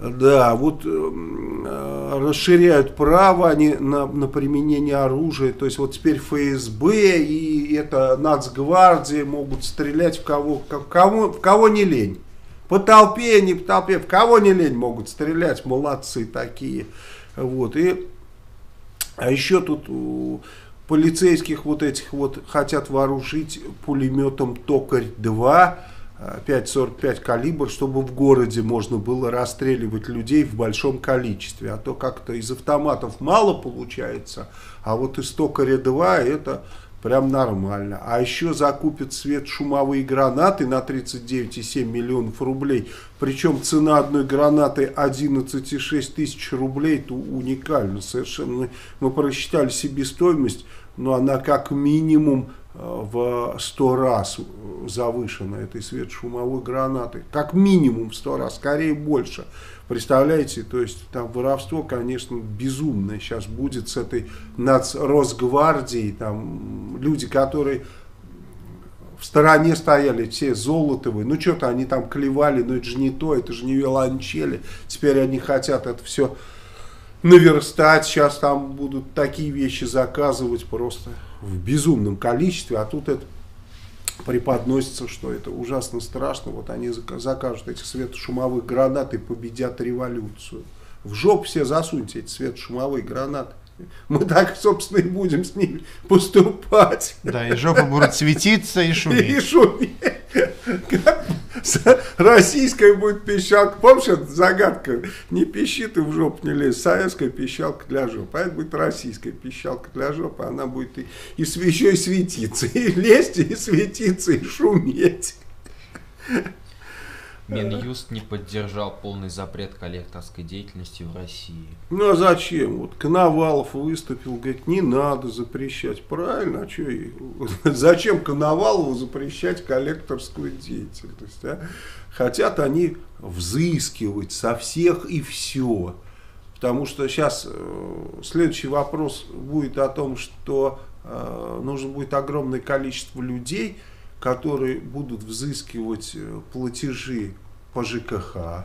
Да, вот э, расширяют право они на, на применение оружия, то есть вот теперь ФСБ и это Нацгвардия могут стрелять в кого, в кого, в кого не лень, по толпе, не по толпе, в кого не лень могут стрелять, молодцы такие, вот, и, а еще тут у полицейских вот этих вот хотят вооружить пулеметом «Токарь-два», пять сорок пять калибр, чтобы в городе можно было расстреливать людей в большом количестве. А то как-то из автоматов мало получается, а вот из «Токаря-два» это Прям нормально. А еще закупят светошумовые гранаты на тридцать девять и семь миллионов рублей. Причем цена одной гранаты одиннадцать и шесть тысяч рублей. Это уникально совершенно. Мы просчитали себестоимость, но она как минимум в сто раз завышена, этой светошумовой гранаты. Как минимум в сто раз, скорее больше. Представляете, то есть там воровство, конечно, безумное сейчас будет с этой нацросгвардией, там люди, которые в стороне стояли, все золотовые, ну что-то они там клевали, но это же не то, это же не виолончели, теперь они хотят это все наверстать, сейчас там будут такие вещи заказывать просто в безумном количестве, а тут это преподносится, что это ужасно страшно, вот они закажут эти светошумовые гранаты и победят революцию. В жопу все засуньте эти светошумовые гранаты. Мы так, собственно, и будем с ними поступать. Да, и жопа будет светиться и шуметь. И шуметь. Российская будет пищалка. Помнишь, это загадка? Не пищи ты в жопу, не лезь. Советская пищалка для жопы. А это будет российская пищалка для жопы. Она будет и, и еще и светиться. И лезть, и светиться, и шуметь. Минюст не поддержал полный запрет коллекторской деятельности в России. Ну а зачем? Вот Коновалов выступил, говорит, не надо запрещать. Правильно, а что? Зачем Коновалову запрещать коллекторскую деятельность? А? Хотят они взыскивать со всех и все. Потому что сейчас э, следующий вопрос будет о том, что э, нужно будет огромное количество людей, которые будут взыскивать платежи по ЖКХ,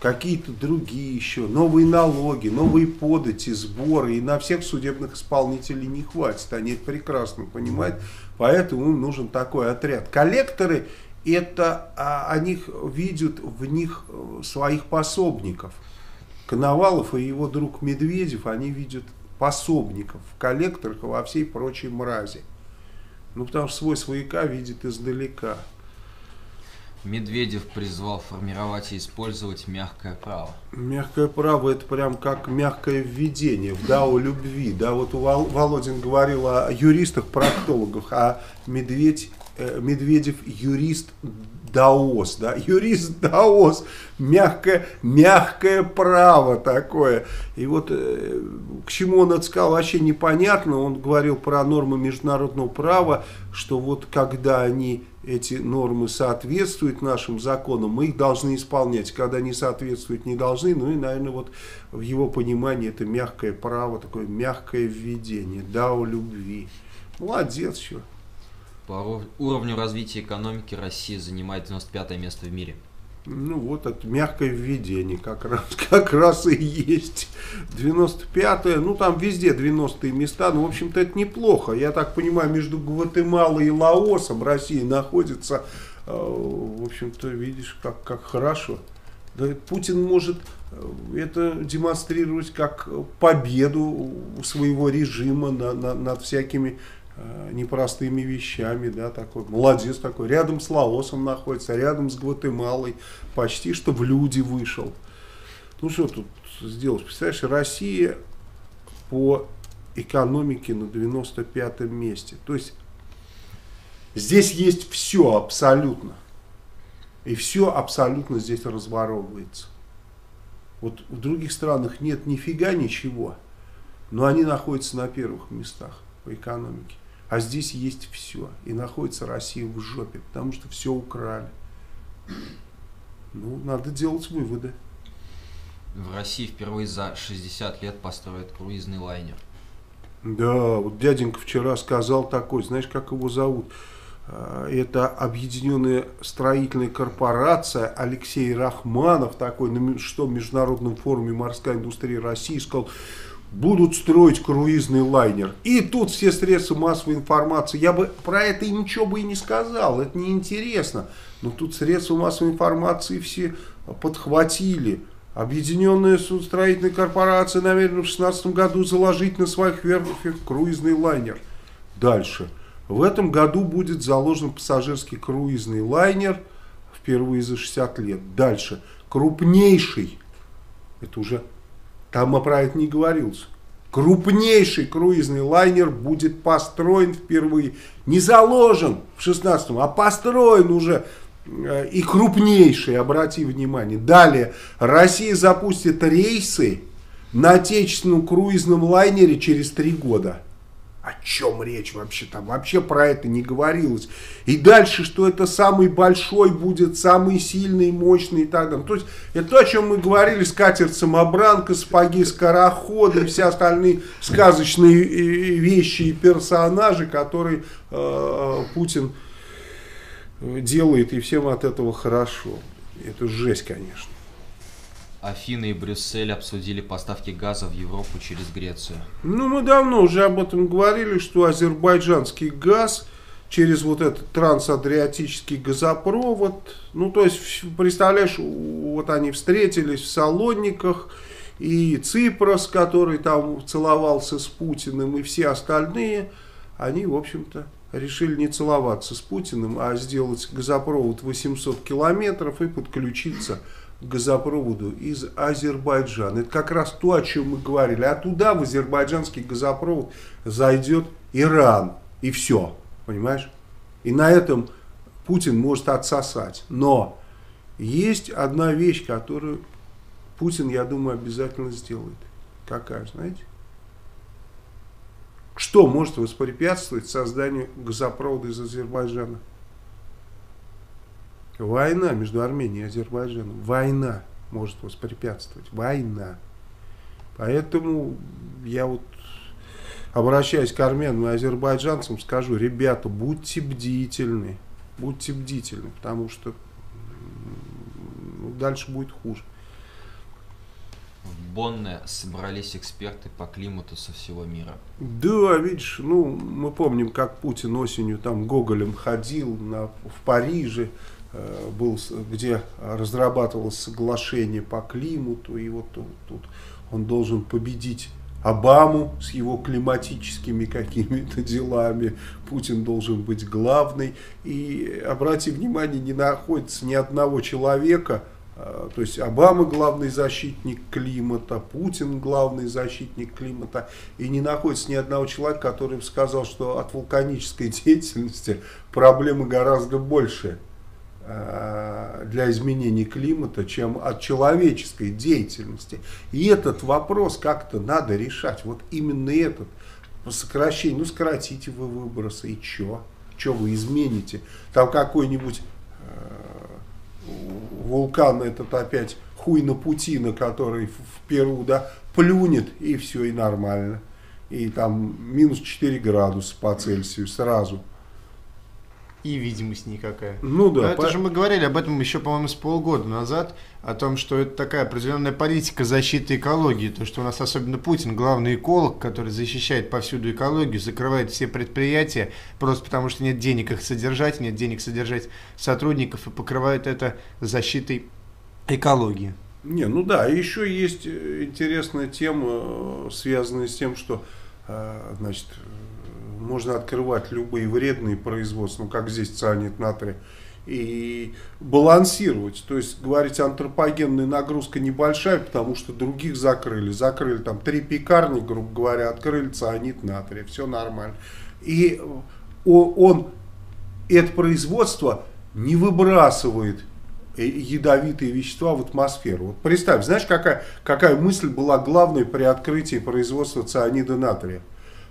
какие-то другие еще, новые налоги, новые подати, сборы. И на всех судебных исполнителей не хватит, они это прекрасно понимают. Поэтому им нужен такой отряд. Коллекторы, это, они видят в них своих пособников. Коновалов и его друг Медведев, они видят пособников в коллекторах и во всей прочей мрази. Ну, потому что свой свояка видит издалека. Медведев призвал формировать и использовать мягкое право. Мягкое право — это прям как мягкое введение в дао любви. Да, вот Володин говорил о юристах, проктологах, а Медведь, Медведев юрист даос. Да? Юрист даос. Мягкое, мягкое право такое. И вот к чему он это сказал, вообще непонятно. Он говорил про нормы международного права, что вот когда они, эти нормы, соответствуют нашим законам, мы их должны исполнять. Когда не соответствуют, не должны. Ну и, наверное, вот в его понимании это мягкое право, такое мягкое введение, дао любви. Молодец еще. По уровню развития экономики Россия занимает девяносто пятое место в мире. Ну вот, это мягкое введение как раз, как раз и есть. девяносто пятое, ну там везде девяностые места, ну в общем-то это неплохо. Я так понимаю, между Гватемалой и Лаосом Россия находится, э, в общем-то, видишь, как, как хорошо. Да, Путин может это демонстрировать как победу своего режима на, на, над всякими непростыми вещами, да, такой молодец такой, рядом с Лаосом находится, рядом с Гватемалой, почти что в люди вышел. Ну что тут сделать, представляешь, Россия по экономике на девяносто пятом месте, то есть здесь есть все абсолютно, и все абсолютно здесь разворовывается. Вот в других странах нет нифига ничего, но они находятся на первых местах по экономике. А здесь есть все. И находится Россия в жопе, потому что все украли. Ну, надо делать выводы. В России впервые за шестьдесят лет построят круизный лайнер. Да, вот дяденька вчера сказал такой, знаешь, как его зовут? Это Объединенная строительная корпорация, Алексей Рахманов, такой, на что, международном форуме морской индустрии России, сказал: будут строить круизный лайнер. И тут все средства массовой информации. Я бы про это ничего бы и не сказал. Это неинтересно. Но тут средства массовой информации все подхватили. Объединенная судостроительная корпорация намерена в две тысячи шестнадцатом году заложить на своих верфях круизный лайнер. Дальше. В этом году будет заложен пассажирский круизный лайнер впервые за шестьдесят лет. Дальше. Крупнейший. Это уже... Там про это не говорилось. крупнейший круизный лайнер будет построен впервые. Не заложен в шестнадцатом, а построен уже э, и крупнейший, обрати внимание. Далее, Россия запустит рейсы на отечественном круизном лайнере через три года. О чем речь вообще там? Вообще про это не говорилось. И дальше, что это самый большой будет, самый сильный, мощный и так далее. То есть, это то, о чем мы говорили, скатерть-самобранка, сапоги-скороходы, все остальные сказочные вещи и персонажи, которые э, Путин делает, и всем от этого хорошо. Это жесть, конечно. Афины и Брюссель обсудили поставки газа в Европу через Грецию. Ну, мы давно уже об этом говорили, что азербайджанский газ через вот этот трансадриатический газопровод, ну, то есть, представляешь, вот они встретились в Салониках, и Ципрас, который там целовался с Путиным, и все остальные, они, в общем-то, решили не целоваться с Путиным, а сделать газопровод восемьсот километров и подключиться к газопроводу из Азербайджана. Это как раз то, о чем мы говорили. А туда, в азербайджанский газопровод, зайдет Иран. И все. Понимаешь? И на этом Путин может отсосать. Но есть одна вещь, которую Путин, я думаю, обязательно сделает. Какая, знаете? Что может воспрепятствовать созданию газопровода из Азербайджана? Война между Арменией и Азербайджаном. Война может воспрепятствовать. Война. Поэтому я вот обращаюсь к армянам и азербайджанцам, скажу, ребята, будьте бдительны. Будьте бдительны, потому что дальше будет хуже. В Бонне собрались эксперты по климату со всего мира. Да, видишь, ну мы помним, как Путин осенью там Гоголем ходил на, в Париже, был, где разрабатывалось соглашение по климату, и вот тут, тут он должен победить Обаму с его климатическими какими-то делами, Путин должен быть главный, и, обрати внимание, не находится ни одного человека, то есть Обама главный защитник климата, Путин главный защитник климата, и не находится ни одного человека, который бы сказал, что от вулканической деятельности проблемы гораздо больше для изменений климата, чем от человеческой деятельности. И этот вопрос как-то надо решать. Вот именно этот, по сокращению, ну сократите вы выбросы, и чё? Чё вы измените? Там какой-нибудь э, вулкан этот опять хуй на Путина, который в, в Перу, да, плюнет, и все, и нормально. И там минус четыре градуса по Цельсию сразу. И видимость никакая. Ну да. Но это по... же мы говорили об этом еще, по-моему, с полгода назад, о том, что это такая определенная политика защиты экологии, то, что у нас особенно Путин, главный эколог, который защищает повсюду экологию, закрывает все предприятия, просто потому что нет денег их содержать, нет денег содержать сотрудников, и покрывает это защитой экологии. Не, ну да, еще есть интересная тема, связанная с тем, что, значит, можно открывать любые вредные производства, ну, как здесь цианид натрия, и балансировать. То есть, говорить, антропогенная нагрузка небольшая, потому что других закрыли. Закрыли там три пекарни, грубо говоря, открыли цианид натрия, все нормально. И он, он это производство не выбрасывает ядовитые вещества в атмосферу. Вот представь, знаешь, какая, какая мысль была главной при открытии производства цианида натрия?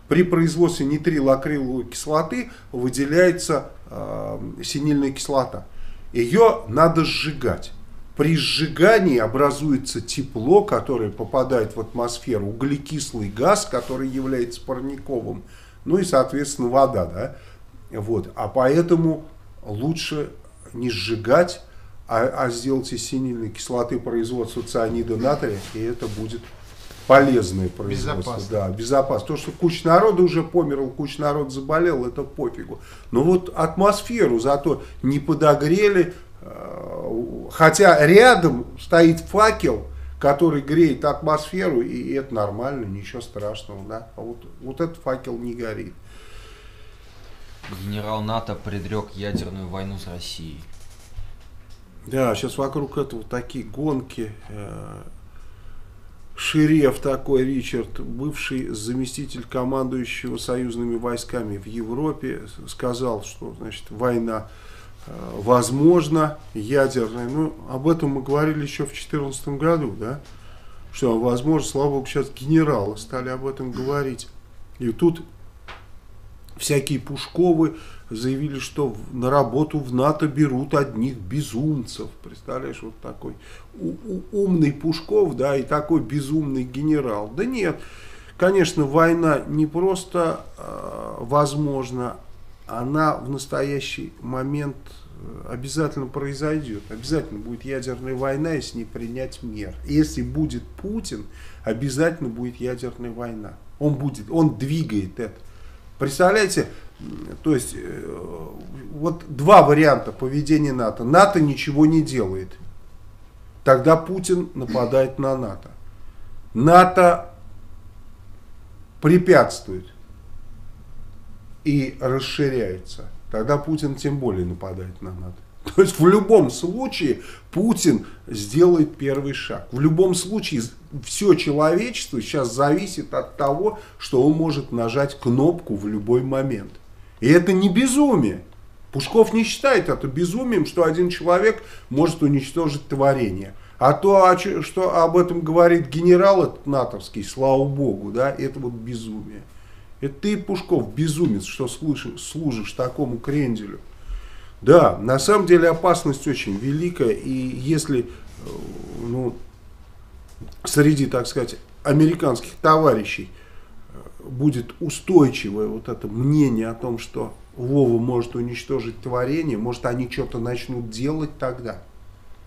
При производстве нитрилакриловой кислоты выделяется э, синильная кислота. Ее надо сжигать. При сжигании образуется тепло, которое попадает в атмосферу, углекислый газ, который является парниковым, ну и, соответственно, вода. Да? Вот. А поэтому лучше не сжигать, а, а сделать из синильной кислоты производство цианида натрия, и это будет полезное производство, безопасно. Да, безопасно. То, что куча народа уже померла, куча народа заболела, это пофигу. Но вот атмосферу зато не подогрели, хотя рядом стоит факел, который греет атмосферу, и это нормально, ничего страшного, да. А вот, вот этот факел не горит. Генерал НАТО предрек ядерную войну с Россией. Да, сейчас вокруг этого такие гонки. Ширев такой, Ричард, бывший заместитель командующего союзными войсками в Европе, сказал, что, значит, война возможна, ядерная. Ну, об этом мы говорили еще в две тысячи четырнадцатом году, да? Что, возможно, слава богу, сейчас генералы стали об этом говорить. И тут всякие Пушковы заявили, что на работу в НАТО берут одних безумцев. Представляешь, вот такой умный Пушков, да, и такой безумный генерал. Да нет, конечно, война не просто э, возможна, она в настоящий момент обязательно произойдет. Обязательно будет ядерная война, если не принять мер. Если будет Путин, обязательно будет ядерная война. Он будет, он двигает это. Представляете, то есть, вот два варианта поведения НАТО. НАТО ничего не делает. Тогда Путин нападает на НАТО. НАТО препятствует и расширяется. Тогда Путин тем более нападает на НАТО. То есть, в любом случае, Путин сделает первый шаг. В любом случае, все человечество сейчас зависит от того, что он может нажать кнопку в любой момент. И это не безумие. Пушков не считает это безумием, что один человек может уничтожить творение. А то, что об этом говорит генерал этот натовский, слава богу, да, это вот безумие. Это ты, Пушков, безумец, что служишь, служишь такому кренделю. Да, на самом деле опасность очень великая, и если, ну, среди, так сказать, американских товарищей будет устойчивое вот это мнение о том, что Вова может уничтожить творение, может, они что-то начнут делать тогда,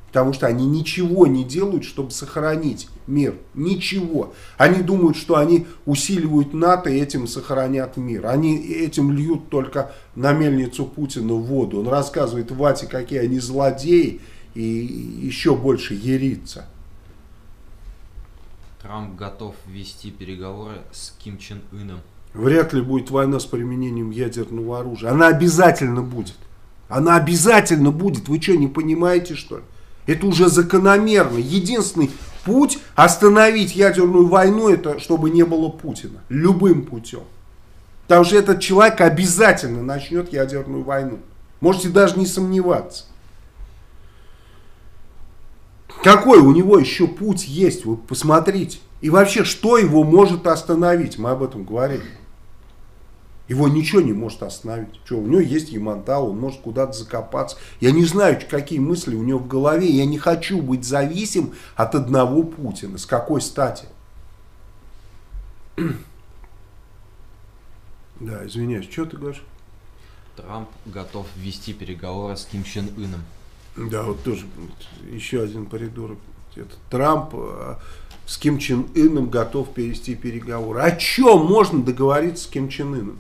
потому что они ничего не делают, чтобы сохранить мир, ничего. Они думают, что они усиливают НАТО и этим сохранят мир. Они этим льют только на мельницу Путина воду. Он рассказывает Вате, какие они злодеи, и еще больше ерится. Трамп готов вести переговоры с Ким Чен Ыном. Вряд ли будет война с применением ядерного оружия. Она обязательно будет. Она обязательно будет. Вы что, не понимаете, что ли? Это уже закономерно. Единственный путь остановить ядерную войну, это чтобы не было Путина. Любым путем. Потому что этот человек обязательно начнет ядерную войну. Можете даже не сомневаться. Какой у него еще путь есть? Вы посмотрите. И вообще, что его может остановить? Мы об этом говорили. Его ничего не может остановить. Что, у него есть Ямантау, он может куда-то закопаться. Я не знаю, какие мысли у него в голове. Я не хочу быть зависим от одного Путина. С какой стати? Да, извиняюсь, что ты говоришь? Трамп готов вести переговоры с Ким Чен Ыном. Да, вот тоже еще один придурок. Это Трамп с Ким Чен Ыном готов перевести переговоры. О чем можно договориться с Ким Чен Ыном?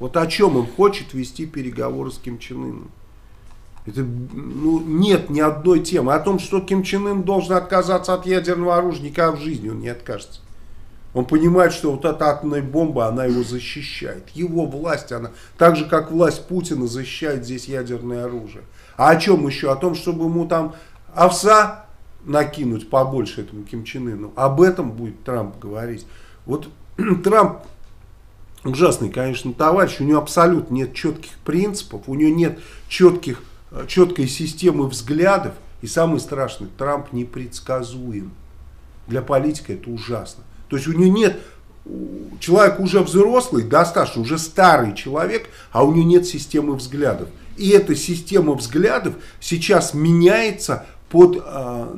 Вот о чем он хочет вести переговоры с Ким Чен Ыном? Это, ну, нет ни одной темы. О том, что Ким Чен Ын должен отказаться от ядерного оружия, никогда в жизни он не откажется. Он понимает, что вот эта атомная бомба, она его защищает. Его власть, она так же, как власть Путина, защищает здесь ядерное оружие. А о чем еще? О том, чтобы ему там овса накинуть побольше этому Ким Чен Ыну. Об этом будет Трамп говорить. Вот Трамп... Ужасный, конечно, товарищ, у него абсолютно нет четких принципов, у него нет четких, четкой системы взглядов. И самое страшное, Трамп непредсказуем. Для политика это ужасно. То есть у него нет, человек уже взрослый, достаточно, уже старый человек, а у него нет системы взглядов. И эта система взглядов сейчас меняется под э,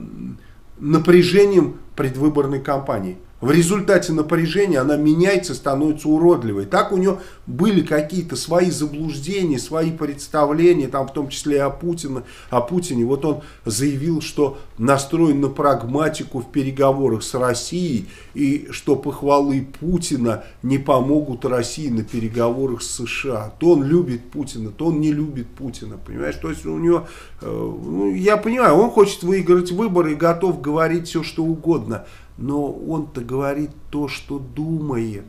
напряжением предвыборной кампании. В результате напряжения она меняется, становится уродливой. Так у нее были какие-то свои заблуждения, свои представления, там в том числе и о Путине. О Путине. Вот он заявил, что настроен на прагматику в переговорах с Россией и что похвалы Путина не помогут России на переговорах с США. То он любит Путина, то он не любит Путина. Понимаешь, то есть у него, ну, я понимаю, он хочет выиграть выборы и готов говорить все, что угодно. Но он-то говорит то, что думает.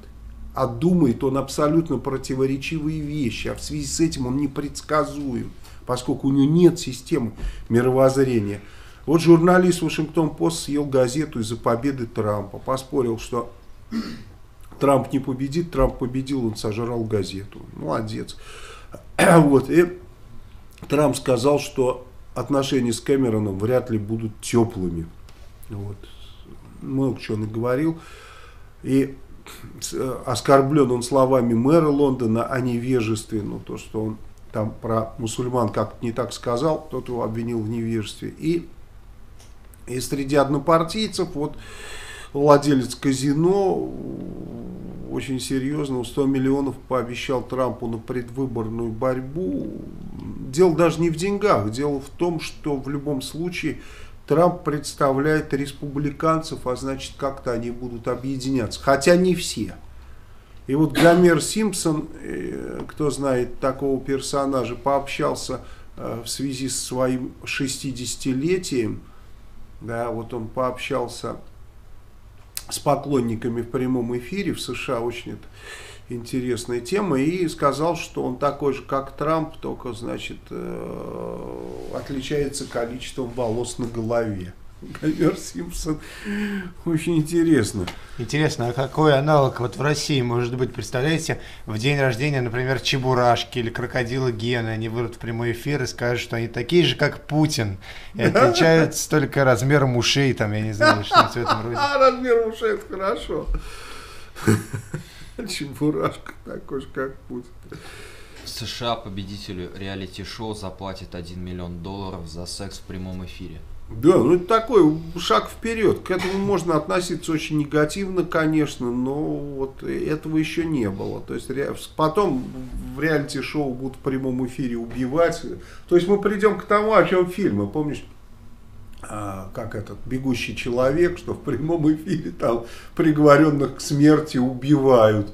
А думает он абсолютно противоречивые вещи. А в связи с этим он непредсказуем, поскольку у него нет системы мировоззрения. Вот журналист Вашингтон-Пост съел газету из-за победы Трампа. Поспорил, что Трамп не победит, Трамп победил, он сожрал газету. Молодец. Вот. И Трамп сказал, что отношения с Кэмероном вряд ли будут теплыми. Вот. Много чего наговорил. И оскорблен он словами мэра Лондона о невежестве. Ну, то, что он там про мусульман как-то не так сказал, тот его обвинил в невежестве. И, и среди однопартийцев вот владелец казино очень серьезно сто миллионов пообещал Трампу на предвыборную борьбу. Дело даже не в деньгах, дело в том, что в любом случае Трамп представляет республиканцев, а значит как-то они будут объединяться, хотя не все. И вот Гомер Симпсон, кто знает такого персонажа, пообщался в связи со своим шестидесятилетием, да, вот он пообщался с поклонниками в прямом эфире в США, очень это интересная тема, и сказал, что он такой же, как Трамп, только, значит, отличается количеством волос на голове. Гомер Симпсон. Очень интересно. Интересно, а какой аналог вот в России может быть? Представляете, в день рождения, например, Чебурашки или Крокодила Гены, они выйдут в прямой эфир и скажут, что они такие же, как Путин, и отличаются только размером ушей, там, я не знаю, что-нибудь в этом роде. А, размер ушей, это хорошо. Чебурашка такой же, как Путин. В США победителю реалити-шоу заплатит один миллион долларов за секс в прямом эфире. Да, ну это такой шаг вперед. К этому можно относиться очень негативно, конечно, но вот этого еще не было. То есть потом в реалити-шоу будут в прямом эфире убивать. То есть мы придем к тому, о чем фильмы. Помнишь, как этот «Бегущий человек», что в прямом эфире там приговоренных к смерти убивают.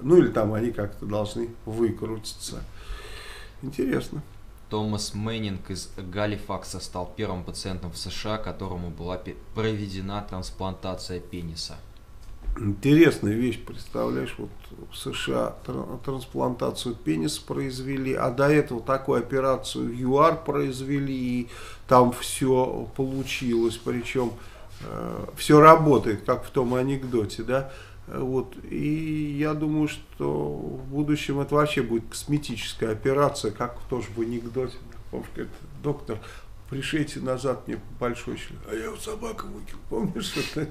Ну или там они как-то должны выкрутиться. Интересно. Томас Мэннинг из Галифакса стал первым пациентом в США, которому была проведена трансплантация пениса. Интересная вещь, представляешь, вот в США трансплантацию пениса произвели, а до этого такую операцию в ЮАР произвели, и там все получилось, причем э, все работает, как в том анекдоте, да? Вот. И я думаю, что в будущем это вообще будет косметическая операция, как тоже в анекдоте. Помнишь, говорит, доктор, пришейте назад мне большой член. А я его собаку выкинул. Помнишь, это?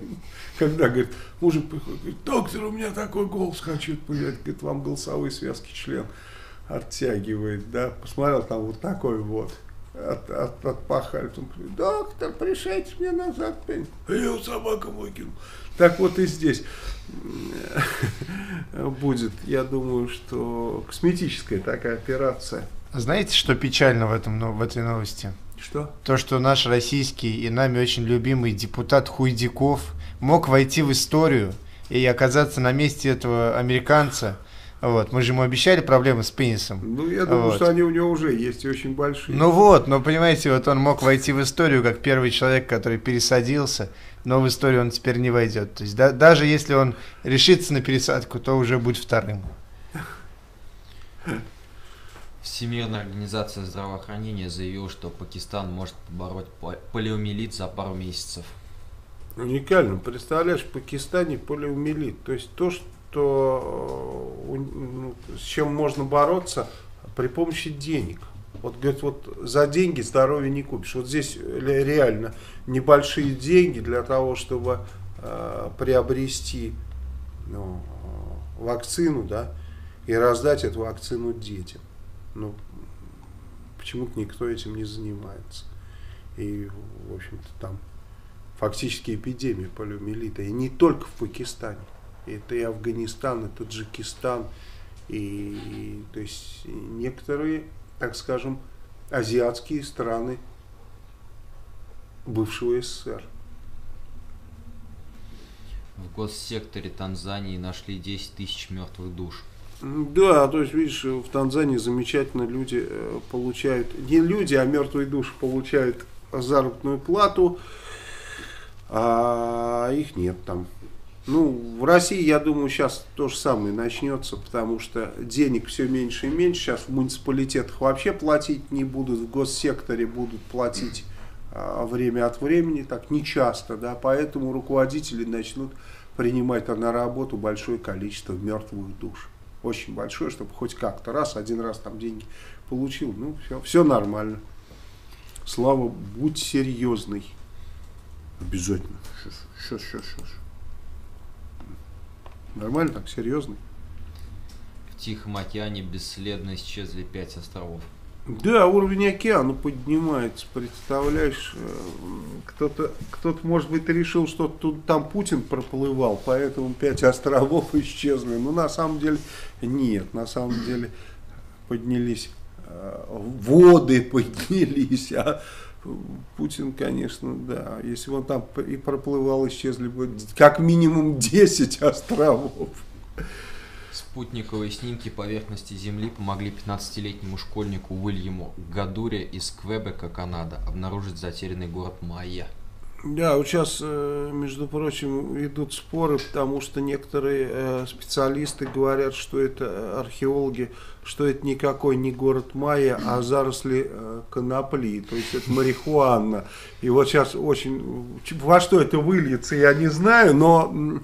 Когда, говорит, мужик приходит, говорит, доктор, у меня такой голос хочу появить. Говорит, вам голосовые связки член оттягивает. Да? Посмотрел, там вот такой вот. От, от, от пахаль. Доктор, пришейте мне назад. А я его собаку выкинул. Так вот и здесь будет, я думаю, что косметическая такая операция. Знаете, что печально в, этом, в этой новости? Что? То, что наш российский и нами очень любимый депутат Хуйдяков мог войти в историю и оказаться на месте этого американца. Вот, мы же ему обещали проблемы с пенисом. Ну, я думаю, вот. Что они у него уже есть, и очень большие. Ну вот, но понимаете, вот он мог войти в историю как первый человек, который пересадился, но в историю он теперь не войдет. То есть, да, даже если он решится на пересадку, то уже будет вторым. Всемирная организация здравоохранения заявила, что Пакистан может побороть полиомиелит за пару месяцев. Уникально. Представляешь, в Пакистане полиомиелит. То есть то, что то с чем можно бороться при помощи денег. Вот, говорит, вот за деньги здоровье не купишь. Вот здесь реально небольшие деньги для того, чтобы э, приобрести ну, вакцину, да, и раздать эту вакцину детям. Ну, почему-то никто этим не занимается. И, в общем-то, там фактически эпидемия полиомиелита. И не только в Пакистане. Это и Афганистан, и Таджикистан, и, и, то есть, некоторые, так скажем, азиатские страны бывшего СССР. В госсекторе Танзании нашли десять тысяч мертвых душ. Да, то есть, видишь, в Танзании замечательно люди получают, не люди, а мертвые души получают заработную плату, а их нет там. Ну, в России, я думаю, сейчас то же самое начнется, потому что денег все меньше и меньше. Сейчас в муниципалитетах вообще платить не будут, в госсекторе будут платить время от времени, так нечасто, да, поэтому руководители начнут принимать на работу большое количество мертвых душ. Очень большое, чтобы хоть как-то раз, один раз там деньги получил, ну все, все нормально. Слава, будь серьезный. Обязательно. Сейчас, сейчас, сейчас. Нормально так, серьезный. В Тихом океане бесследно исчезли пять островов. Да, уровень океана поднимается, представляешь, кто-то, кто-то, может быть, решил, что тут там Путин проплывал, поэтому пять островов исчезли, но на самом деле нет, на самом деле поднялись, воды поднялись, а Путин, конечно, да, если бы он там и проплывал, исчезли бы как минимум десять островов. Спутниковые снимки поверхности Земли помогли пятнадцатилетнему школьнику Уильяму Гадуре из Квебека, Канада, обнаружить затерянный город Майя. Да, вот сейчас, между прочим, идут споры, потому что некоторые специалисты говорят, что это археологи, что это никакой не город Майя, а заросли конопли, то есть это марихуана. И вот сейчас очень... Во что это выльется, я не знаю, но...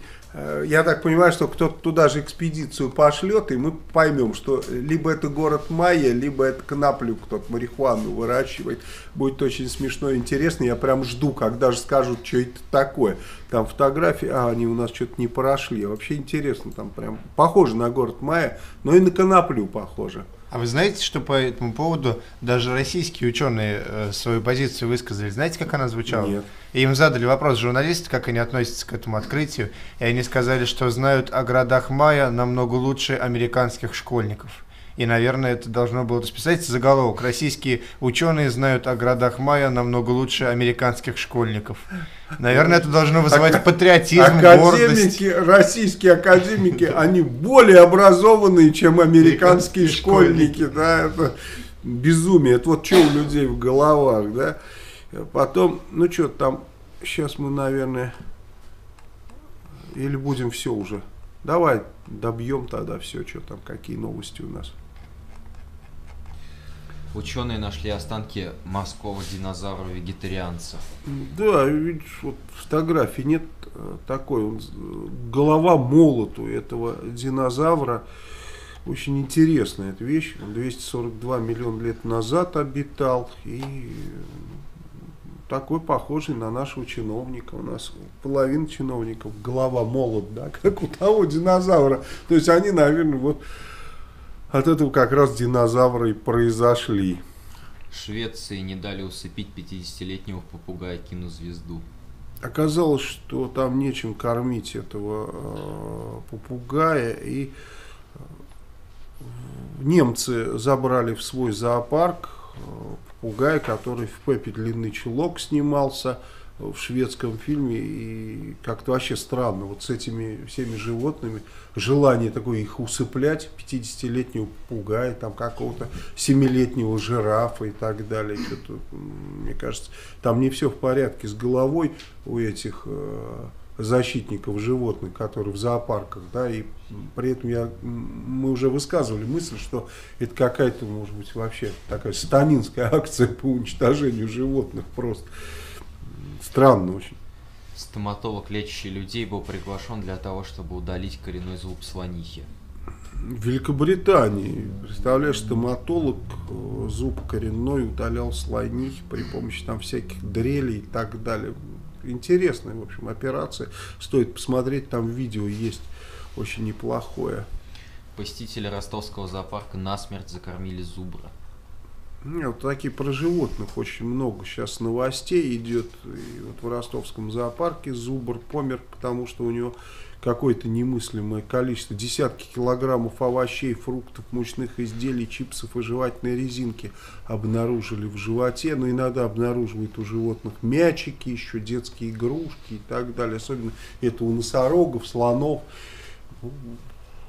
Я так понимаю, что кто-то туда же экспедицию пошлет, и мы поймем, что либо это город Майя, либо это коноплю кто-то, марихуану выращивает. Будет очень смешно и интересно. Я прям жду, когда же скажут, что это такое. Там фотографии, а они у нас что-то не прошли. Вообще интересно, там прям похоже на город Майя, но и на коноплю похоже. А вы знаете, что по этому поводу даже российские ученые э, свою позицию высказали? Знаете, как она звучала? Нет. И им задали вопрос журналисты, как они относятся к этому открытию. И они сказали, что знают о городах Майя намного лучше американских школьников. И, наверное, это должно было расписать заголовок. Российские ученые знают о городах Майя намного лучше американских школьников. Наверное, это должно вызывать патриотизм, академики, гордость. Российские академики, они более образованные, чем американские школьники. Да, это безумие. Это вот что у людей в головах. Да? Потом, ну что там, сейчас мы, наверное, или будем все уже. Давай добьем тогда все, что там, какие новости у нас. Ученые нашли останки морского динозавра-вегетарианца. Да, видишь, вот фотографии нет такой. Он, голова молоту этого динозавра. Очень интересная эта вещь. Он двести сорок два миллиона лет назад обитал. И такой похожий на нашего чиновника. У нас половина чиновников голова молот, да, как у того динозавра. То есть они, наверное, вот... От этого как раз динозавры и произошли. Швеции не дали усыпить пятидесятилетнего попугая кинозвезду. Оказалось, что там нечем кормить этого э, попугая. И немцы забрали в свой зоопарк э, попугая, который в Пеппе «Длинный чулок» снимался в шведском фильме. И как-то вообще странно, вот с этими всеми животными желание такое их усыплять, пятидесятилетнего попугая, там какого-то семилетнего жирафа и так далее. Мне кажется, там не все в порядке с головой у этих э, защитников животных, которые в зоопарках, да, и при этом я, мы уже высказывали мысль, что это какая-то, может быть, вообще такая сатанинская акция по уничтожению животных просто. Странно очень. Стоматолог, лечащий людей, был приглашен для того, чтобы удалить коренной зуб слонихи. В Великобритании, представляешь, стоматолог зуб коренной удалял слонихи при помощи там всяких дрелей и так далее. Интересная, в общем, операция. Стоит посмотреть, там видео есть очень неплохое. Посетители ростовского зоопарка насмерть закормили зубра. Вот такие про животных очень много сейчас новостей идет. И вот в ростовском зоопарке зубр помер, потому что у него какое-то немыслимое количество, десятки килограммов овощей, фруктов, мучных изделий, чипсов и жевательной резинки обнаружили в животе. Но иногда обнаруживают у животных мячики, еще детские игрушки и так далее. Особенно это у носорогов, слонов.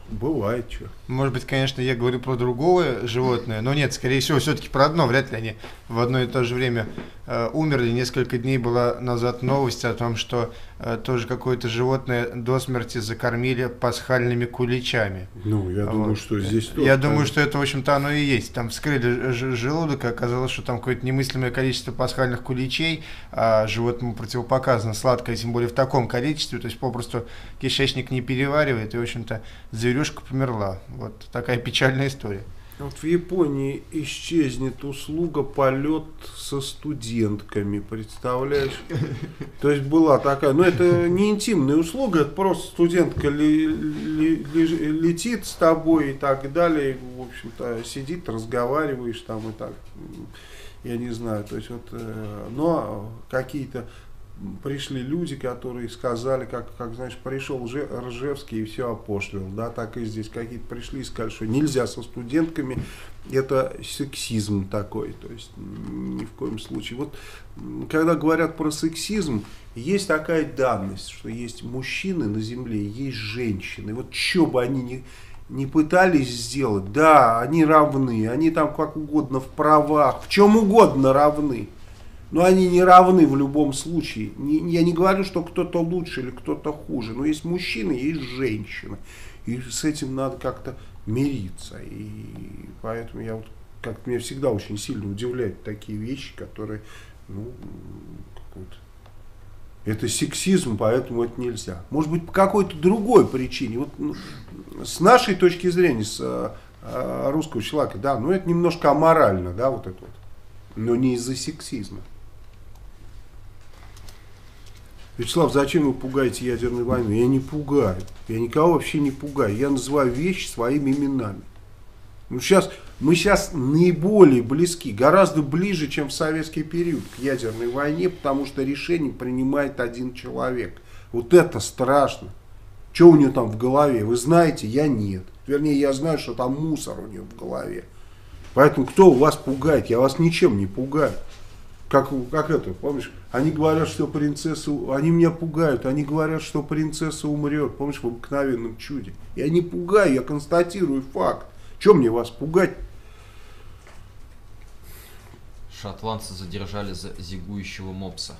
Бывает что. Может быть, конечно, я говорю про другое животное, но нет, скорее всего, все-таки про одно. Вряд ли они в одно и то же время э, умерли. Несколько дней была назад новость о том, что э, тоже какое-то животное до смерти закормили пасхальными куличами. Ну, я вот. думаю, что здесь тоже. Я там... думаю, что это, в общем-то, оно и есть. Там вскрыли желудок, и оказалось, что там какое-то немыслимое количество пасхальных куличей, а животному противопоказано сладкое, тем более в таком количестве, то есть попросту кишечник не переваривает, и, в общем-то, зверюшка померла. Вот такая печальная история. Вот в Японии исчезнет услуга полет со студентками, представляешь? То есть была такая, но это не интимная услуга, это просто студентка летит с тобой и так далее, в общем-то сидит, разговариваешь там и так, я не знаю, то есть вот, но какие-то пришли люди, которые сказали, как, как знаешь, пришел Ржевский и все опошлил, да, так и здесь какие-то пришли и сказали, что нельзя со студентками, это сексизм такой, то есть ни в коем случае. Вот когда говорят про сексизм, есть такая данность, что есть мужчины на земле, есть женщины, вот что бы они ни... не пытались сделать, да, они равны, они там как угодно в правах, в чем угодно равны. Но они не равны в любом случае. Не, я не говорю, что кто-то лучше или кто-то хуже. Но есть мужчины, есть женщины. И с этим надо как-то мириться. И поэтому я вот как-то меня всегда очень сильно удивляют такие вещи, которые, ну, какой-то. Это сексизм, поэтому это нельзя. Может быть, по какой-то другой причине. Вот, ну, с нашей точки зрения, с а, а, русского человека, да, ну это немножко аморально, да, вот это вот. Но не из-за сексизма. Вячеслав, зачем вы пугаете ядерной войной? Я не пугаю. Я никого вообще не пугаю. Я называю вещи своими именами. Ну, сейчас, мы сейчас наиболее близки, гораздо ближе, чем в советский период к ядерной войне, потому что решение принимает один человек. Вот это страшно. Что у него там в голове? Вы знаете, я нет. Вернее, я знаю, что там мусор у него в голове. Поэтому кто вас пугает? Я вас ничем не пугаю. Как, как это, помнишь? Они говорят, что принцесса... Они меня пугают. Они говорят, что принцесса умрет. Помнишь, в «Обыкновенном чуде». Я не пугаю, я констатирую факт. Че мне вас пугать? Шотландцы задержали за зигующего мопса.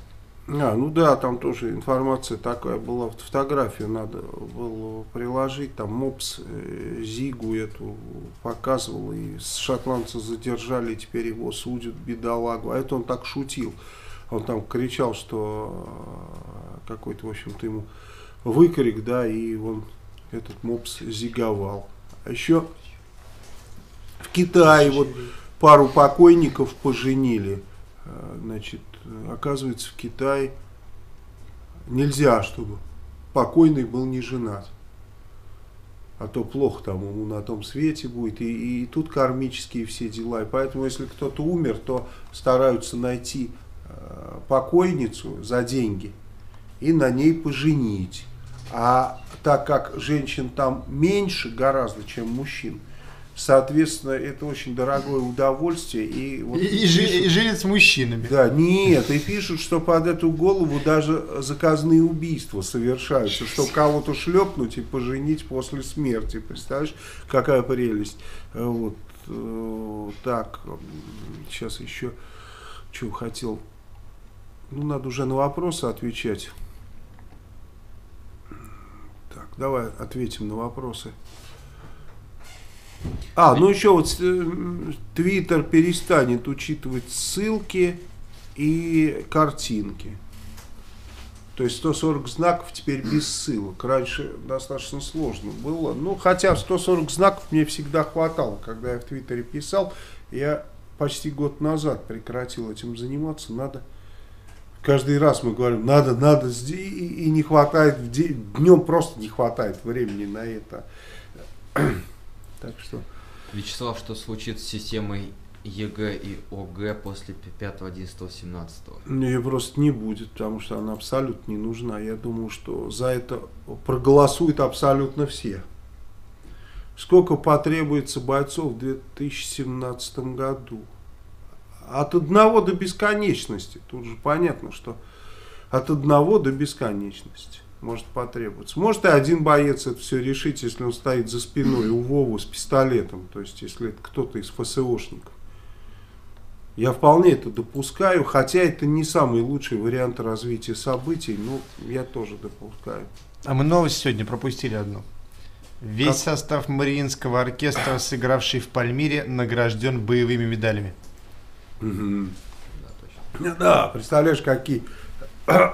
А, ну да, там тоже информация такая была. Фотографию надо было приложить. Там мопс э, зигу эту показывал. И шотландцы задержали, и теперь его судят, бедолагу. А это он так шутил. Он там кричал, что какой-то, в общем-то, ему выкрик, да, и он этот мопс зиговал. А еще... В Китае вот пару покойников поженили, значит, оказывается, в Китае нельзя, чтобы покойный был не женат, а то плохо там ему на том свете будет, и, и тут кармические все дела, и поэтому, если кто-то умер, то стараются найти покойницу за деньги и на ней поженить, а так как женщин там меньше гораздо, чем мужчин, соответственно, это очень дорогое удовольствие. И, вот и, пишут, и жили с мужчинами. Да, нет, и пишут, что под эту голову даже заказные убийства совершаются, чтобы кого-то шлепнуть и поженить после смерти. Представляешь, какая прелесть. Вот так, сейчас еще, что хотел. Ну, надо уже на вопросы отвечать. Так, давай ответим на вопросы. А, ну еще вот Твиттер перестанет учитывать ссылки и картинки. То есть сто сорок знаков теперь без ссылок. Раньше достаточно сложно было. Ну, хотя сто сорок знаков мне всегда хватало, когда я в Твиттере писал. Я почти год назад прекратил этим заниматься. Надо... Каждый раз мы говорим, надо, надо, и не хватает, днем просто не хватает времени на это. Так что. Вячеслав, что случится с системой ЕГЭ и ОГЭ после пятого одиннадцатого семнадцатого? Ее просто не будет, потому что она абсолютно не нужна. Я думаю, что за это проголосуют абсолютно все. Сколько потребуется бойцов в две тысячи семнадцатом году? От одного до бесконечности. Тут же понятно, что от одного до бесконечности может потребоваться. Может и один боец это все решить, если он стоит за спиной у Вовы с пистолетом, то есть если это кто-то из ФСОшников. Я вполне это допускаю, хотя это не самый лучший вариант развития событий, но я тоже допускаю. А мы новость сегодня пропустили одну. Весь как? Состав Мариинского оркестра, сыгравший в Пальмире, награжден боевыми медалями. Угу. Да, точно. Да, представляешь, какие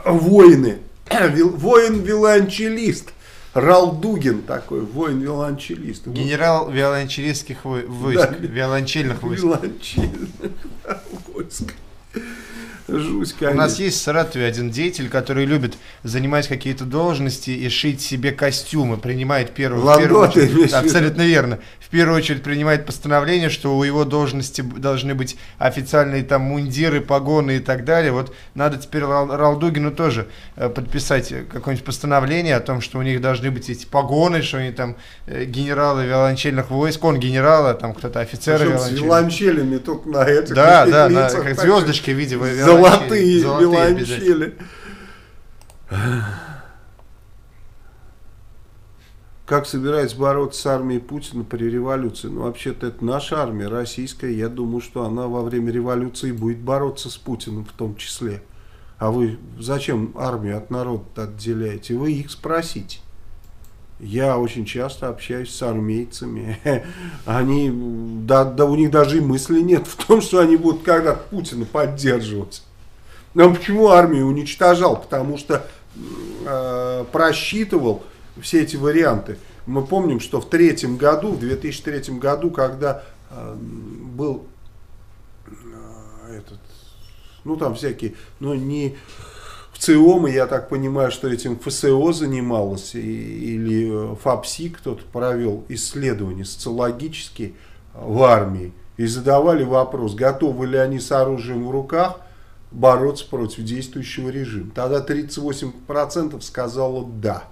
воины. Воин-виолончелист. Рал Дугин такой, воин-виолончелист. Генерал виолончелистских войск, да, виолончельных войск. Виолончельных войск. Жусь, конечно. У нас есть в Саратове один деятель, который любит занимать какие-то должности и шить себе костюмы, принимает первую, Ландо, в первую очередь, абсолютно верно, в первую очередь принимает постановление, что у его должности должны быть официальные там мундиры, погоны и так далее. Вот надо теперь Ралдугину тоже подписать какое-нибудь постановление о том, что у них должны быть эти погоны, что они там генералы виолончельных войск, он генерал, а там кто-то офицеры виолончельных. С виолончелями тут на этих, да, да, на, как звездочки, видимо, виолончели. Золотые, золотые виолончели. Как собирается бороться с армией Путина при революции? Ну, вообще-то это наша армия, российская. Я думаю, что она во время революции будет бороться с Путиным в том числе. А вы зачем армию от народа отделяете? Вы их спросите. Я очень часто общаюсь с армейцами. Они, да, да, у них даже и мысли нет в том, что они будут когда-то Путина поддерживать. Но почему армию уничтожал? Потому что э, просчитывал все эти варианты. Мы помним, что в третьем году, в две тысячи третьем году, когда э, был э, этот, ну там всякие, ну не... ЦИОМы, я так понимаю, что этим ФСО занималось, и, или ФАПСИ кто-то провел исследования социологические в армии, и задавали вопрос, готовы ли они с оружием в руках бороться против действующего режима. Тогда тридцать восемь процентов сказало «да».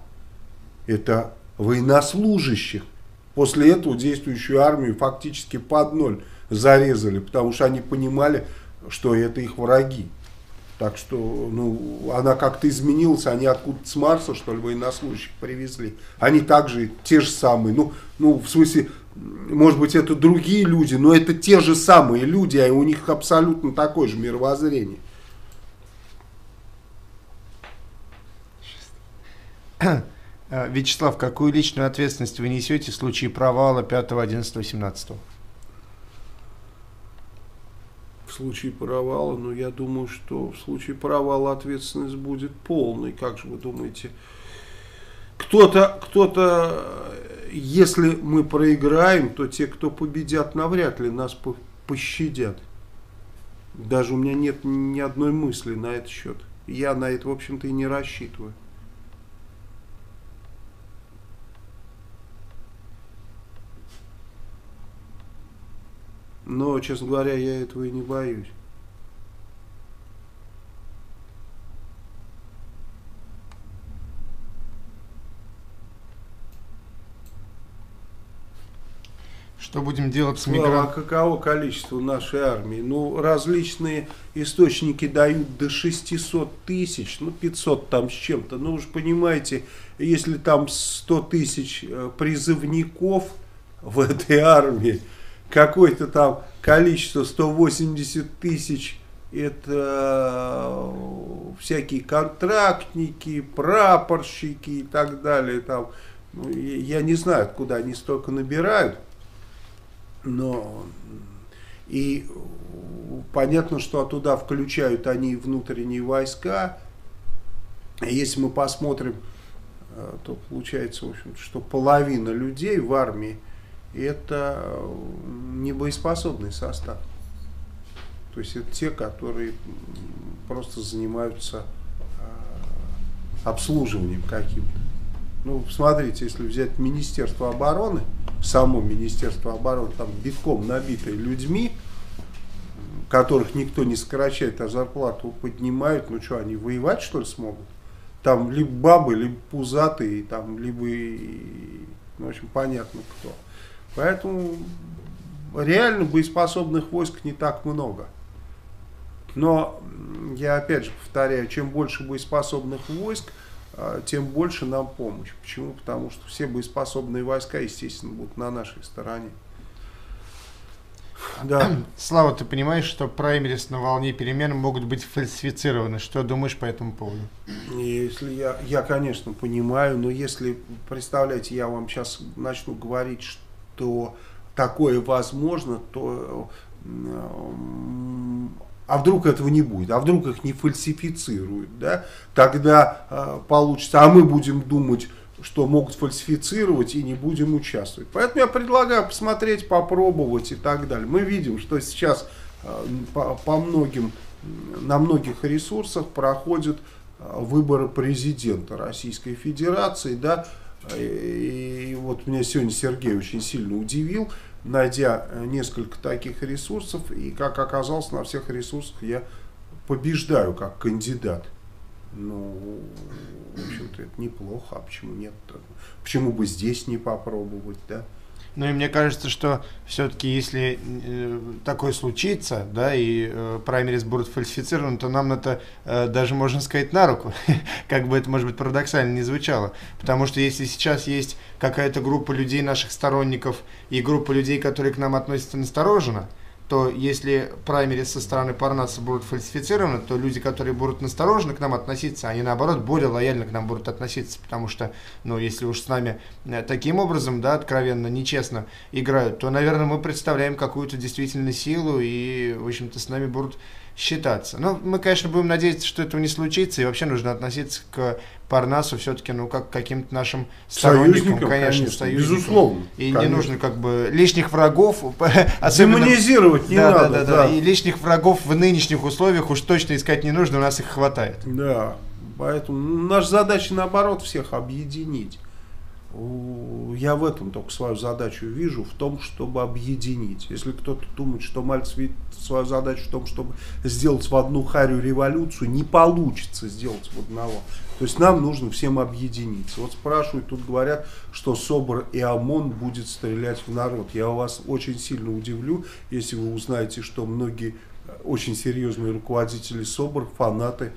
Это военнослужащих. После этого действующую армию фактически под ноль зарезали, потому что они понимали, что это их враги. Так что, ну, она как-то изменилась, они откуда-то с Марса, что ли, военнослужащих привезли. Они также те же самые, ну, ну, в смысле, может быть, это другие люди, но это те же самые люди, а у них абсолютно такое же мировоззрение. Вячеслав, какую личную ответственность вы несете в случае провала пятого, одиннадцатого, семнадцатого? В случае провала, но ну, я думаю, что в случае провала ответственность будет полной. Как же вы думаете? Кто-то, кто-то, если мы проиграем, то те, кто победят, навряд ли нас по пощадят. Даже у меня нет ни одной мысли на этот счет. Я на это, в общем-то, и не рассчитываю. Но, честно говоря, я этого и не боюсь. Что будем делать с мигрантами? А каково количество нашей армии? Ну, различные источники дают до шестисот тысяч, ну, пятьсот там с чем-то. Ну, вы же понимаете, если там сто тысяч призывников в этой армии, какое-то там количество, сто восемьдесят тысяч, это всякие контрактники, прапорщики и так далее. Там, ну, я не знаю, откуда они столько набирают, но и понятно, что туда включают они внутренние войска. Если мы посмотрим, то получается, в общем, что половина людей в армии — это небоеспособный состав. То есть это те, которые просто занимаются обслуживанием каким-то. Ну, смотрите, если взять Министерство обороны, само Министерство обороны, там битком набитое людьми, которых никто не сокращает, а зарплату поднимают, ну что, они воевать, что ли, смогут? Там либо бабы, либо пузатые, там либо, ну, в общем, понятно кто. Поэтому реально боеспособных войск не так много. Но я опять же повторяю, чем больше боеспособных войск, тем больше нам помощь. Почему? Потому что все боеспособные войска, естественно, будут на нашей стороне. Да. Слава, ты понимаешь, что праймериз на волне перемен могут быть фальсифицированы? Что думаешь по этому поводу? Если я, я, конечно, понимаю, но если, представляете, я вам сейчас начну говорить, что такое возможно, то... А вдруг этого не будет, а вдруг их не фальсифицируют, да? Тогда э, получится, а мы будем думать, что могут фальсифицировать и не будем участвовать. Поэтому я предлагаю посмотреть, попробовать и так далее. Мы видим, что сейчас э, по, по многим, на многих ресурсах проходят э, выборы президента Российской Федерации, да? И, и вот меня сегодня Сергей очень сильно удивил, найдя несколько таких ресурсов, и, как оказалось, на всех ресурсах я побеждаю как кандидат. Ну, в общем-то, это неплохо, а почему нет? Почему бы здесь не попробовать, да? Ну, и мне кажется, что все-таки, если э, такое случится, да, и э, праймериз будет фальсифицирован, то нам это э, даже, можно сказать, на руку, как бы это, может быть, парадоксально не звучало. Потому что если сейчас есть какая-то группа людей, наших сторонников, и группа людей, которые к нам относятся настороженно, то если праймериз со стороны Парнаса будут фальсифицированы, то люди, которые будут настороженно к нам относиться, они, наоборот, более лояльно к нам будут относиться, потому что, ну, если уж с нами таким образом, да, откровенно, нечестно играют, то, наверное, мы представляем какую-то действительно силу и, в общем-то, с нами будут считаться. Но мы, конечно, будем надеяться, что этого не случится, и вообще нужно относиться к Парнасу все-таки, ну, как к каким-то нашим сторонникам, конечно, конечно, союзникам. Безусловно. И конечно, не нужно, как бы, лишних врагов... Демонизировать не да, надо. Да, да, да. Да. И лишних врагов в нынешних условиях уж точно искать не нужно, у нас их хватает. Да, поэтому наша задача, наоборот, всех объединить. Я в этом только свою задачу вижу, в том, чтобы объединить. Если кто-то думает, что Мальцев видит свою задачу в том, чтобы сделать в одну харю революцию, не получится сделать в одного. То есть нам нужно всем объединиться. Вот спрашивают, тут говорят, что СОБР и ОМОН будет стрелять в народ. Я вас очень сильно удивлю, если вы узнаете, что многие очень серьезные руководители СОБР, фанаты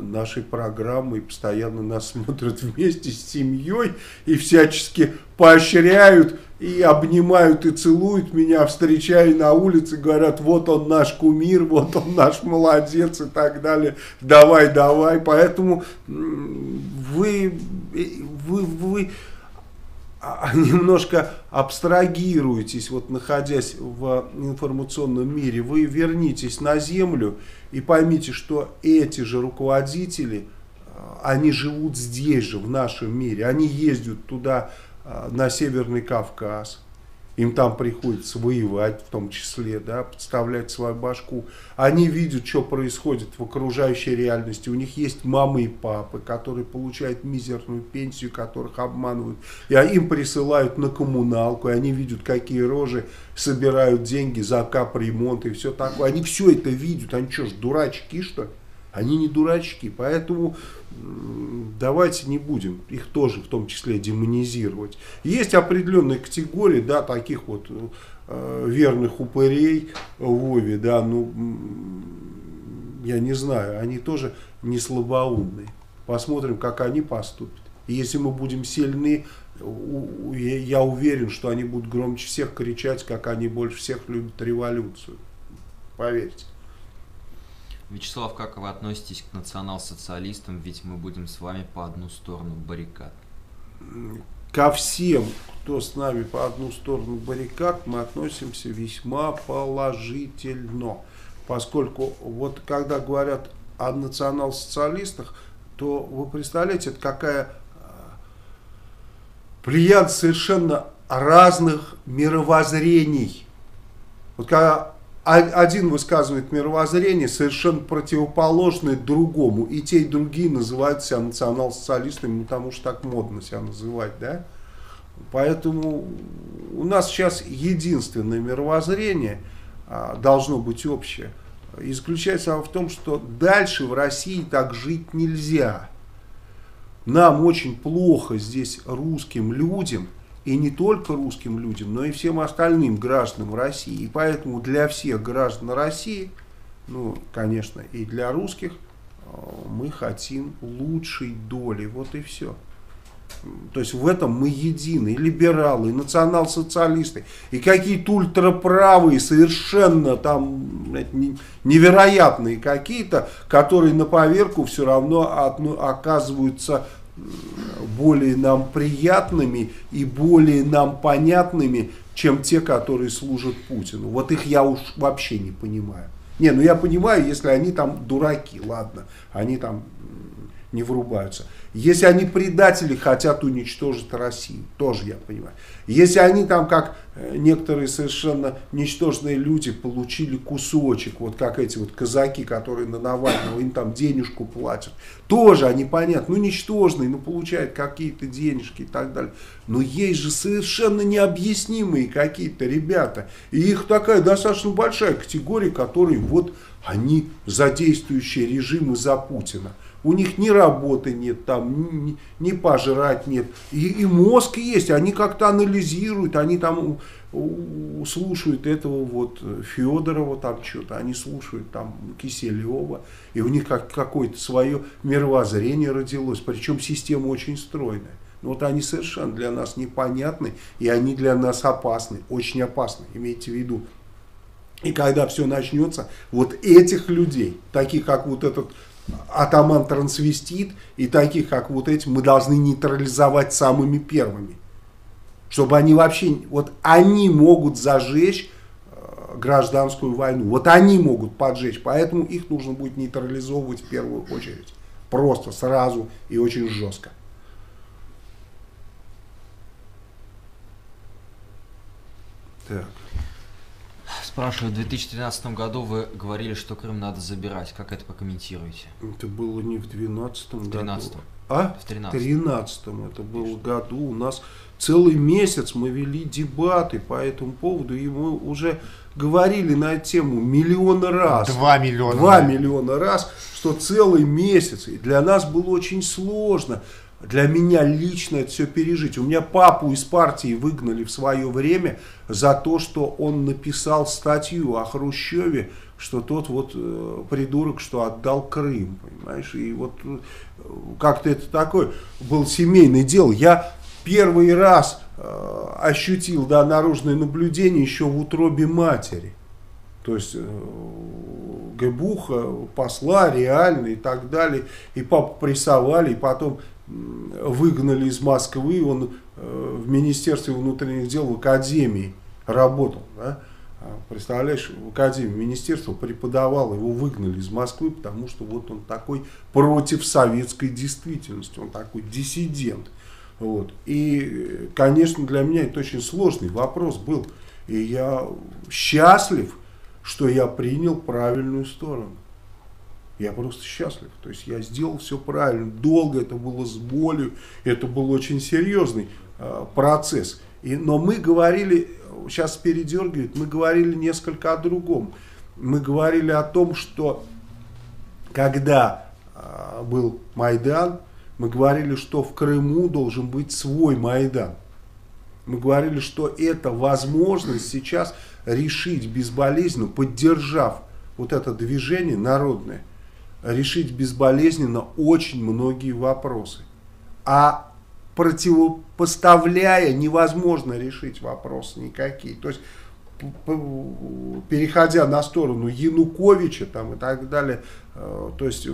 нашей программы, и постоянно нас смотрят вместе с семьей и всячески поощряют и обнимают и целуют меня, встречая на улице, говорят: вот он наш кумир, вот он наш молодец и так далее, давай, давай. Поэтому вы, вы, вы немножко абстрагируетесь, вот, находясь в информационном мире, вы вернитесь на землю и поймите, что эти же руководители, они живут здесь же, в нашем мире, они ездят туда, на Северный Кавказ, им там приходится воевать, в том числе, да, подставлять свою башку, они видят, что происходит в окружающей реальности, у них есть мамы и папы, которые получают мизерную пенсию, которых обманывают, и им присылают на коммуналку, и они видят, какие рожи, собирают деньги за капремонт и все такое, они все это видят, они что ж, дурачки, что ли? Они не дурачки, поэтому давайте не будем их тоже в том числе демонизировать. Есть определенные категории, да, таких вот э, верных упырей в Вове, да, ну, я не знаю, они тоже не слабоумные. Посмотрим, как они поступят. И если мы будем сильны, я уверен, что они будут громче всех кричать, как они больше всех любят революцию. Поверьте. Вячеслав, как вы относитесь к национал-социалистам, ведь мы будем с вами по одну сторону баррикад? Ко всем, кто с нами по одну сторону баррикад, мы относимся весьма положительно. Поскольку вот когда говорят о национал-социалистах, то вы представляете, это какая плеяда совершенно разных мировоззрений. Вот когда один высказывает мировоззрение, совершенно противоположное другому. И те, и другие называют себя национал-социалистами, потому что так модно себя называть, да? Поэтому у нас сейчас единственное мировоззрение, а, должно быть общее, и заключается в том, что дальше в России так жить нельзя. Нам очень плохо здесь, русским людям. И не только русским людям, но и всем остальным гражданам России. И поэтому для всех граждан России, ну, конечно, и для русских, мы хотим лучшей доли. Вот и все. То есть в этом мы едины, и либералы, и национал-социалисты, и какие-то ультраправые, совершенно там невероятные какие-то, которые на поверку все равно оказываются более нам приятными и более нам понятными, чем те, которые служат Путину. Вот их я уж вообще не понимаю. Не, ну я понимаю, если они там дураки, ладно, они там не врубаются. Если они предатели, хотят уничтожить Россию, тоже я понимаю. Если они там, как некоторые совершенно ничтожные люди, получили кусочек, вот как эти вот казаки, которые на Навального, им там денежку платят, тоже они, понятно, ну ничтожные, ну получают какие-то денежки и так далее. Но есть же совершенно необъяснимые какие-то ребята, и их такая достаточно большая категория, которые вот они за действующие режимы, за Путина. У них ни работы нет, там, ни, ни пожрать нет. И, и мозг есть, они как-то анализируют, они там у, у, слушают этого вот Федорова, там что-то, они слушают там Киселева. И у них как, какое-то свое мировоззрение родилось, причем система очень стройная. Вот они совершенно для нас непонятны, и они для нас опасны, очень опасны, имейте в виду. И когда все начнется, вот этих людей, таких как вот этот атаман-трансвестит и таких, как вот эти, мы должны нейтрализовать самыми первыми. Чтобы они вообще, вот они могут зажечь гражданскую войну. Вот они могут поджечь, поэтому их нужно будет нейтрализовывать в первую очередь. Просто, сразу и очень жестко. Так. Спрашиваю, в две тысячи тринадцатом году вы говорили, что Крым надо забирать. Как это прокомментируете? Это было не в двенадцатом году. В тринадцатом. А? В тринадцатом. Это было году. У нас целый месяц мы вели дебаты по этому поводу. И мы уже говорили на эту тему миллион раз. Два миллиона. Два миллиона раз, что целый месяц. И для нас было очень сложно. Для меня лично это все пережить. У меня папу из партии выгнали в свое время за то, что он написал статью о Хрущеве, что тот вот э, придурок, что отдал Крым, понимаешь? И вот как-то это такое, было семейное дело. Я первый раз э, ощутил, да, наружное наблюдение еще в утробе матери. То есть Гэбуха посла реально и так далее. И папу прессовали, и потом выгнали из Москвы. Он в Министерстве внутренних дел в академии работал. Да? Представляешь, в академии министерства преподавал. Его выгнали из Москвы, потому что вот он такой против советской действительности. Он такой диссидент. Вот. И, конечно, для меня это очень сложный вопрос был. И я счастлив, что я принял правильную сторону. Я просто счастлив. То есть я сделал все правильно. Долго это было с болью. Это был очень серьезный э, процесс. И, но мы говорили, сейчас передергивают, мы говорили несколько о другом. Мы говорили о том, что когда э, был Майдан, мы говорили, что в Крыму должен быть свой Майдан. Мы говорили, что это возможность сейчас решить безболезненно, поддержав вот это движение народное, решить безболезненно очень многие вопросы. А противопоставляя, невозможно решить вопросы никакие. То есть, переходя на сторону Януковича там, и так далее, то есть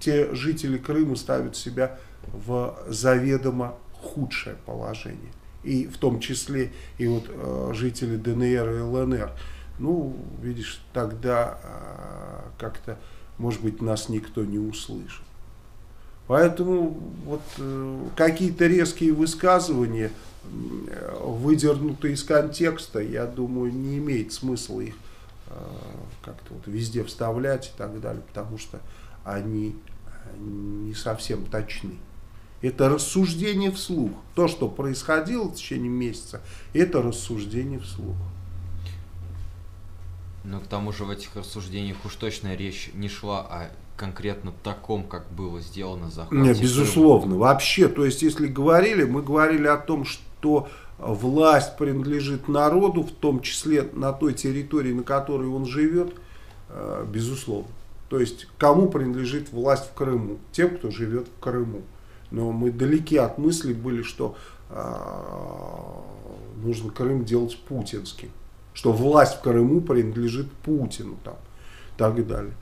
те жители Крыма ставят себя в заведомо худшее положение, и в том числе и вот э, жители ДНР и ЛНР. Ну, видишь, тогда э, как-то, может быть, нас никто не услышит. Поэтому вот э, какие-то резкие высказывания, э, выдернутые из контекста, я думаю, не имеет смысла их э, как-то вот везде вставлять и так далее, потому что они не совсем точны. Это рассуждение вслух. То, что происходило в течение месяца, это рассуждение вслух. Но к тому же в этих рассуждениях уж точно речь не шла о конкретно таком, как было сделано захвате. Нет, безусловно. Вообще, то есть, если говорили, мы говорили о том, что власть принадлежит народу, в том числе на той территории, на которой он живет, безусловно. То есть, кому принадлежит власть в Крыму? Тем, кто живет в Крыму. Но мы далеки от мысли были, что э, нужно Крым делать путинским. Что власть в Крыму принадлежит Путину там, так и далее.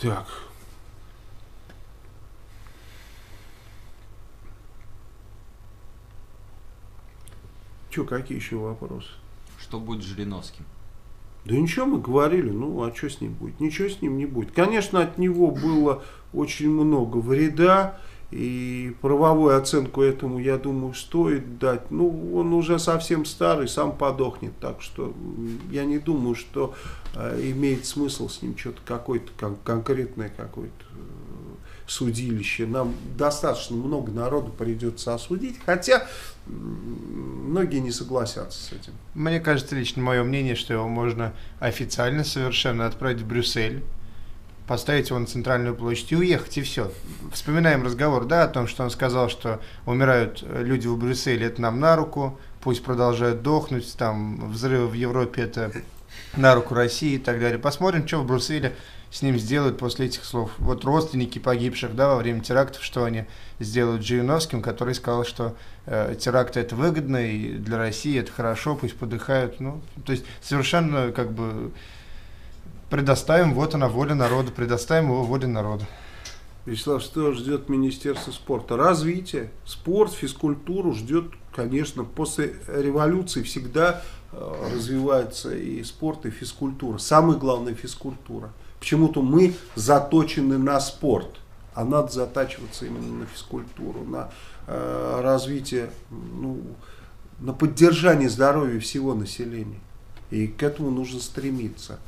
Так. Че, какие еще вопросы? Что будет с Жириновским? Да ничего, мы говорили, ну а что с ним будет? Ничего с ним не будет. Конечно, от него было очень много вреда, и правовую оценку этому, я думаю, стоит дать. Ну, он уже совсем старый, сам подохнет, так что я не думаю, что э, имеет смысл с ним что-то какое-то, кон- конкретное какое-то э, судилище. Нам достаточно много народу придется осудить, хотя многие не согласятся с этим. Мне кажется, лично мое мнение, что его можно официально совершенно отправить в Брюссель, поставить его на центральную площадь и уехать, и все. Вспоминаем разговор, да, о том, что он сказал, что умирают люди в Брюсселе, это нам на руку, пусть продолжают дохнуть, там взрывы в Европе, это на руку России и так далее. Посмотрим, что в Брюсселе с ним сделают после этих слов. Вот родственники погибших, да, во время терактов, что они сделают с Жириновским, который сказал, что э, теракты это выгодно, и для России это хорошо, пусть подыхают. Ну, то есть совершенно как бы... Предоставим, вот она, воля народа, предоставим его воле народа. Вячеслав, что ждет Министерство спорта? Развитие, спорт, физкультуру ждет, конечно, после революции всегда э, развивается и спорт, и физкультура. Самое главное физкультура. Почему-то мы заточены на спорт, а надо затачиваться именно на физкультуру, на э, развитие, ну, на поддержание здоровья всего населения. И к этому нужно стремиться.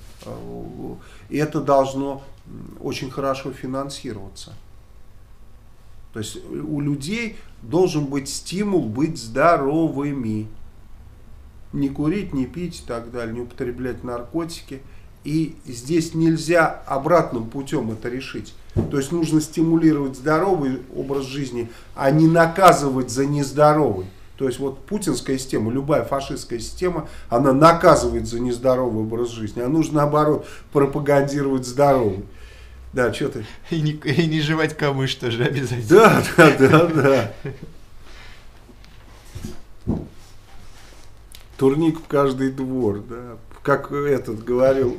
И это должно очень хорошо финансироваться. То есть у людей должен быть стимул быть здоровыми. Не курить, не пить и так далее, не употреблять наркотики. И здесь нельзя обратным путем это решить. То есть нужно стимулировать здоровый образ жизни, а не наказывать за нездоровый. То есть вот путинская система, любая фашистская система, она наказывает за нездоровый образ жизни, а нужно наоборот пропагандировать здоровый. Да, что ты? И не, и не жевать камыш тоже обязательно. Да, да, да, да. Турник в каждый двор, да. Как этот говорил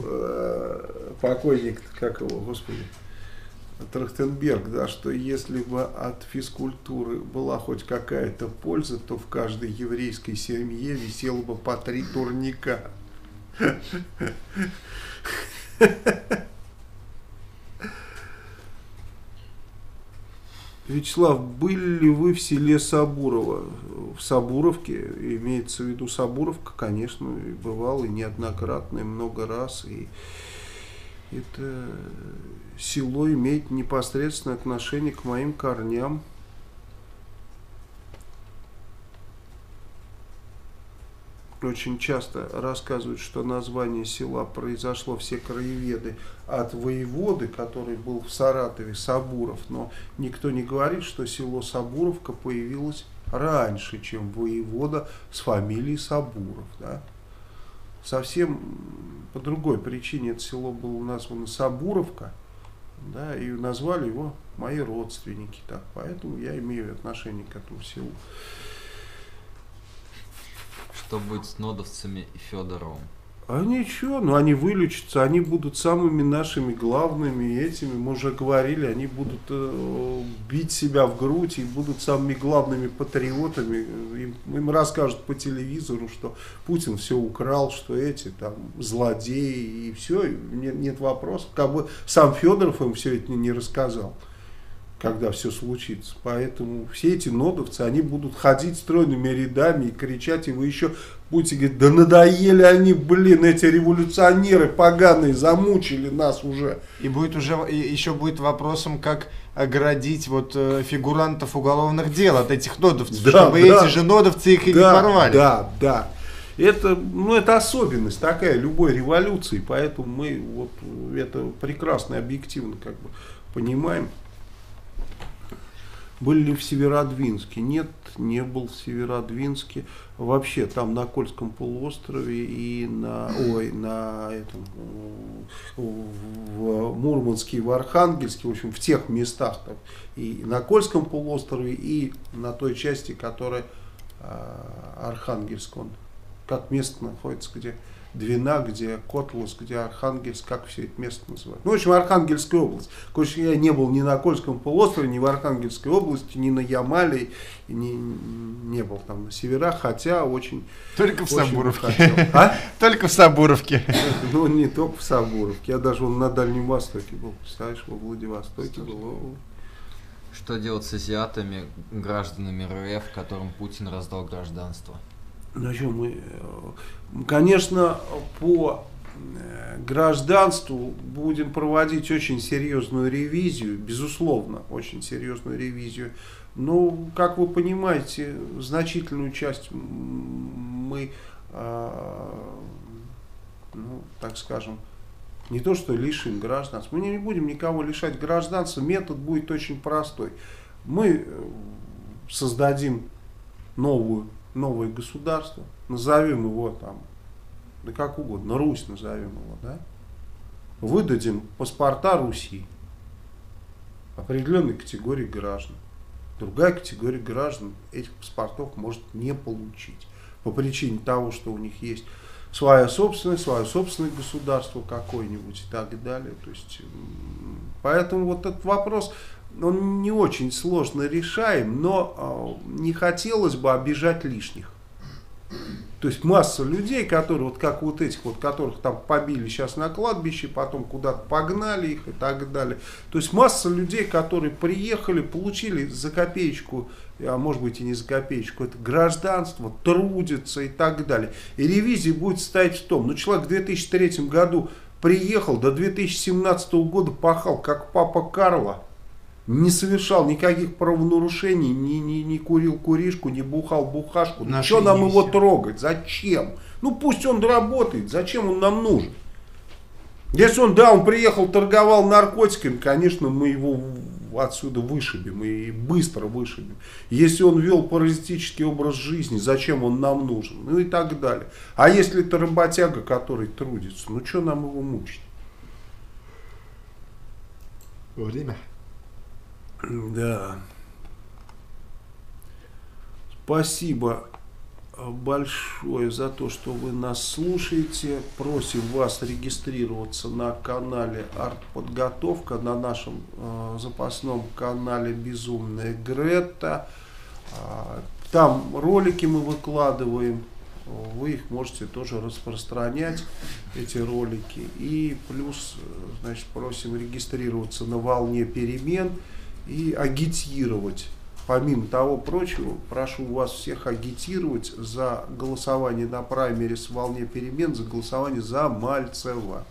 покойник, как его, господи. Трахтенберг, да, что если бы от физкультуры была хоть какая-то польза, то в каждой еврейской семье висело бы по три турника. Вячеслав, были ли вы в селе Сабурова? В Сабуровке, имеется в виду Сабуровка, конечно, бывал и неоднократно, и много раз, и это... Село имеет непосредственное отношение к моим корням. Очень часто рассказывают, что название села произошло, все краеведы, от воеводы, который был в Саратове, Сабуров. Но никто не говорит, что село Сабуровка появилось раньше, чем воевода с фамилией Сабуров. Да? Совсем по другой причине это село было названо Сабуровка. Да, и назвали его мои родственники, так, поэтому я имею отношение к этому селу. Что будет с нодовцами и Федоровым? А ничего, ну они вылечатся, они будут самыми нашими главными этими, мы уже говорили, они будут э, бить себя в грудь и будут самыми главными патриотами. Им, им расскажут по телевизору, что Путин все украл, что эти там злодеи и все, и нет, нет вопросов. Как бы сам Федоров им все это не рассказал, когда все случится. Поэтому все эти нодовцы, они будут ходить стройными рядами и кричать, и вы еще будете говорить, да надоели они, блин, эти революционеры поганые, замучили нас уже. И будет уже, и еще будет вопросом, как оградить вот фигурантов уголовных дел от этих нодовцев, да, чтобы да, эти же нодовцы их да, и не порвали. Да, да. Это, ну, это особенность такая любой революции, поэтому мы вот это прекрасно и объективно как бы понимаем. Были ли в Северодвинске? Нет, не был в Северодвинске. Вообще там на Кольском полуострове и на, ой, на этом, в, Мурманске и в Архангельске, в общем, в тех местах, там, и на Кольском полуострове, и на той части, которая э, Архангельск, он как место находится, где Двина, где Котловск, где Архангельск, как все это место называют. Ну, в общем, Архангельская область. Конечно, я не был ни на Кольском полуострове, ни в Архангельской области, ни на Ямале, ни, не был там на северах, хотя очень... Только в очень Сабуровке. А? Только в Сабуровке. Ну, не только в Сабуровке. Я даже вон на Дальнем Востоке был, представляешь, во Владивостоке был. Что делать с азиатами, гражданами РФ, которым Путин раздал гражданство? Ну, что мы, конечно, по гражданству будем проводить очень серьезную ревизию, безусловно, очень серьезную ревизию. Но, как вы понимаете, значительную часть мы, ну, так скажем, не то что лишим гражданства, мы не будем никого лишать гражданства, метод будет очень простой. Мы создадим новую новое государство, назовем его там, да как угодно, Русь назовем его, да, выдадим паспорта Руси определенной категории граждан. Другая категория граждан этих паспортов может не получить по причине того, что у них есть своя собственная, свое собственное государство какое-нибудь и так далее. То есть, поэтому вот этот вопрос... Он не очень сложно решаем, но э, не хотелось бы обижать лишних. То есть масса людей, которые вот как вот этих, вот, которых там побили сейчас на кладбище, потом куда-то погнали их и так далее. То есть масса людей, которые приехали, получили за копеечку, а может быть и не за копеечку, это гражданство, трудятся и так далее. И ревизия будет стоять в том, ну человек в две тысячи третьем году приехал, до две тысячи семнадцатого года пахал, как папа Карло. Не совершал никаких правонарушений, не, не, не курил куришку, не бухал бухашку. Что нам его трогать? Зачем? Ну пусть он работает, зачем он нам нужен? Если он, да, он приехал, торговал наркотиками, конечно, мы его отсюда вышибем и быстро вышибем. Если он вел паразитический образ жизни, зачем он нам нужен? Ну и так далее. А если это работяга, который трудится, ну что нам его мучить? Время. Да, спасибо большое за то, что вы нас слушаете. Просим вас регистрироваться на канале Артподготовка, на нашем э, запасном канале Безумная Грета. Там ролики мы выкладываем, вы их можете тоже распространять, эти ролики. И плюс, значит, просим регистрироваться на волне перемен и агитировать. Помимо того прочего, прошу вас всех агитировать за голосование на праймериз в волне перемен, за голосование за Мальцева.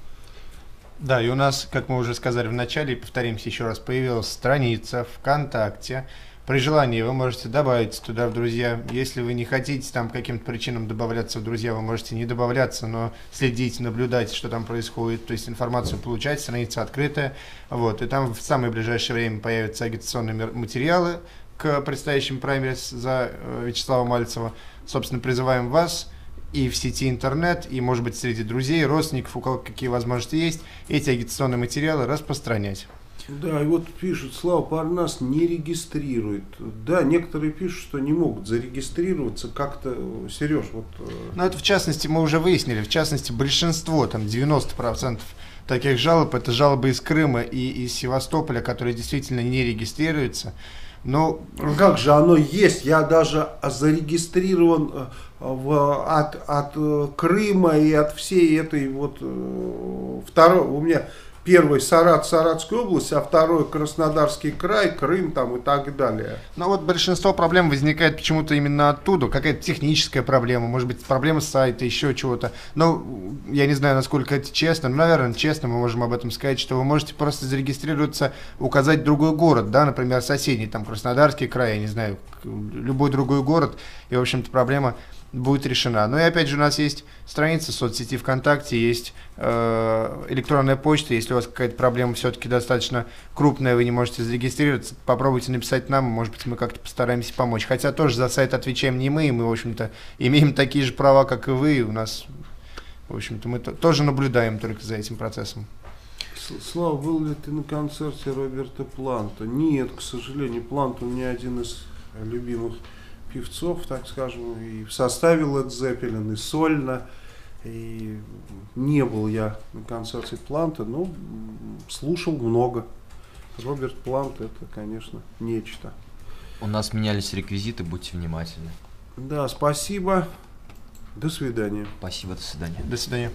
Да, и у нас, как мы уже сказали в начале, и повторимся еще раз, появилась страница ВКонтакте. При желании вы можете добавиться туда в друзья. Если вы не хотите там каким-то причинам добавляться в друзья, вы можете не добавляться, но следить, наблюдать, что там происходит, то есть информацию получать, страница открытая. Вот. И там в самое ближайшее время появятся агитационные материалы к предстоящим праймериз за Вячеслава Мальцева. Собственно, призываем вас и в сети интернет, и, может быть, среди друзей, родственников, у кого какие возможности есть, эти агитационные материалы распространять. Да, и вот пишут, Слава Парнас не регистрирует. Да, некоторые пишут, что не могут зарегистрироваться как-то, Сереж, вот... Ну, это в частности, мы уже выяснили, в частности, большинство, там, девяносто процентов таких жалоб, это жалобы из Крыма и из Севастополя, которые действительно не регистрируются. Но... Как же оно есть? Я даже зарегистрирован в, от, от Крыма и от всей этой вот... Второй, у меня... Первый Сарат, Саратская область, а второй Краснодарский край, Крым там и так далее. Но вот большинство проблем возникает почему-то именно оттуда. Какая-то техническая проблема, может быть, проблема сайта, еще чего-то. Ну, я не знаю, насколько это честно, но, наверное, честно мы можем об этом сказать, что вы можете просто зарегистрироваться, указать другой город, да, например, соседний, там, Краснодарский край, я не знаю, любой другой город, и, в общем-то, проблема... будет решена. Ну и опять же у нас есть страница соцсети ВКонтакте, есть э, электронная почта. Если у вас какая-то проблема все-таки достаточно крупная, вы не можете зарегистрироваться, попробуйте написать нам, может быть, мы как-то постараемся помочь. Хотя тоже за сайт отвечаем не мы, и мы, в общем-то, имеем такие же права, как и вы. И у нас, в общем-то, мы тоже наблюдаем только за этим процессом. Слава, был ли ты на концерте Роберта Планта? Нет, к сожалению, Плант у меня один из любимых певцов, так скажем, и составил Led Zeppelin, и сольно, и не был я на концерте Планта, но слушал много. Роберт Плант — это, конечно, нечто. У нас менялись реквизиты, будьте внимательны. Да, спасибо. До свидания. Спасибо, до свидания. До свидания.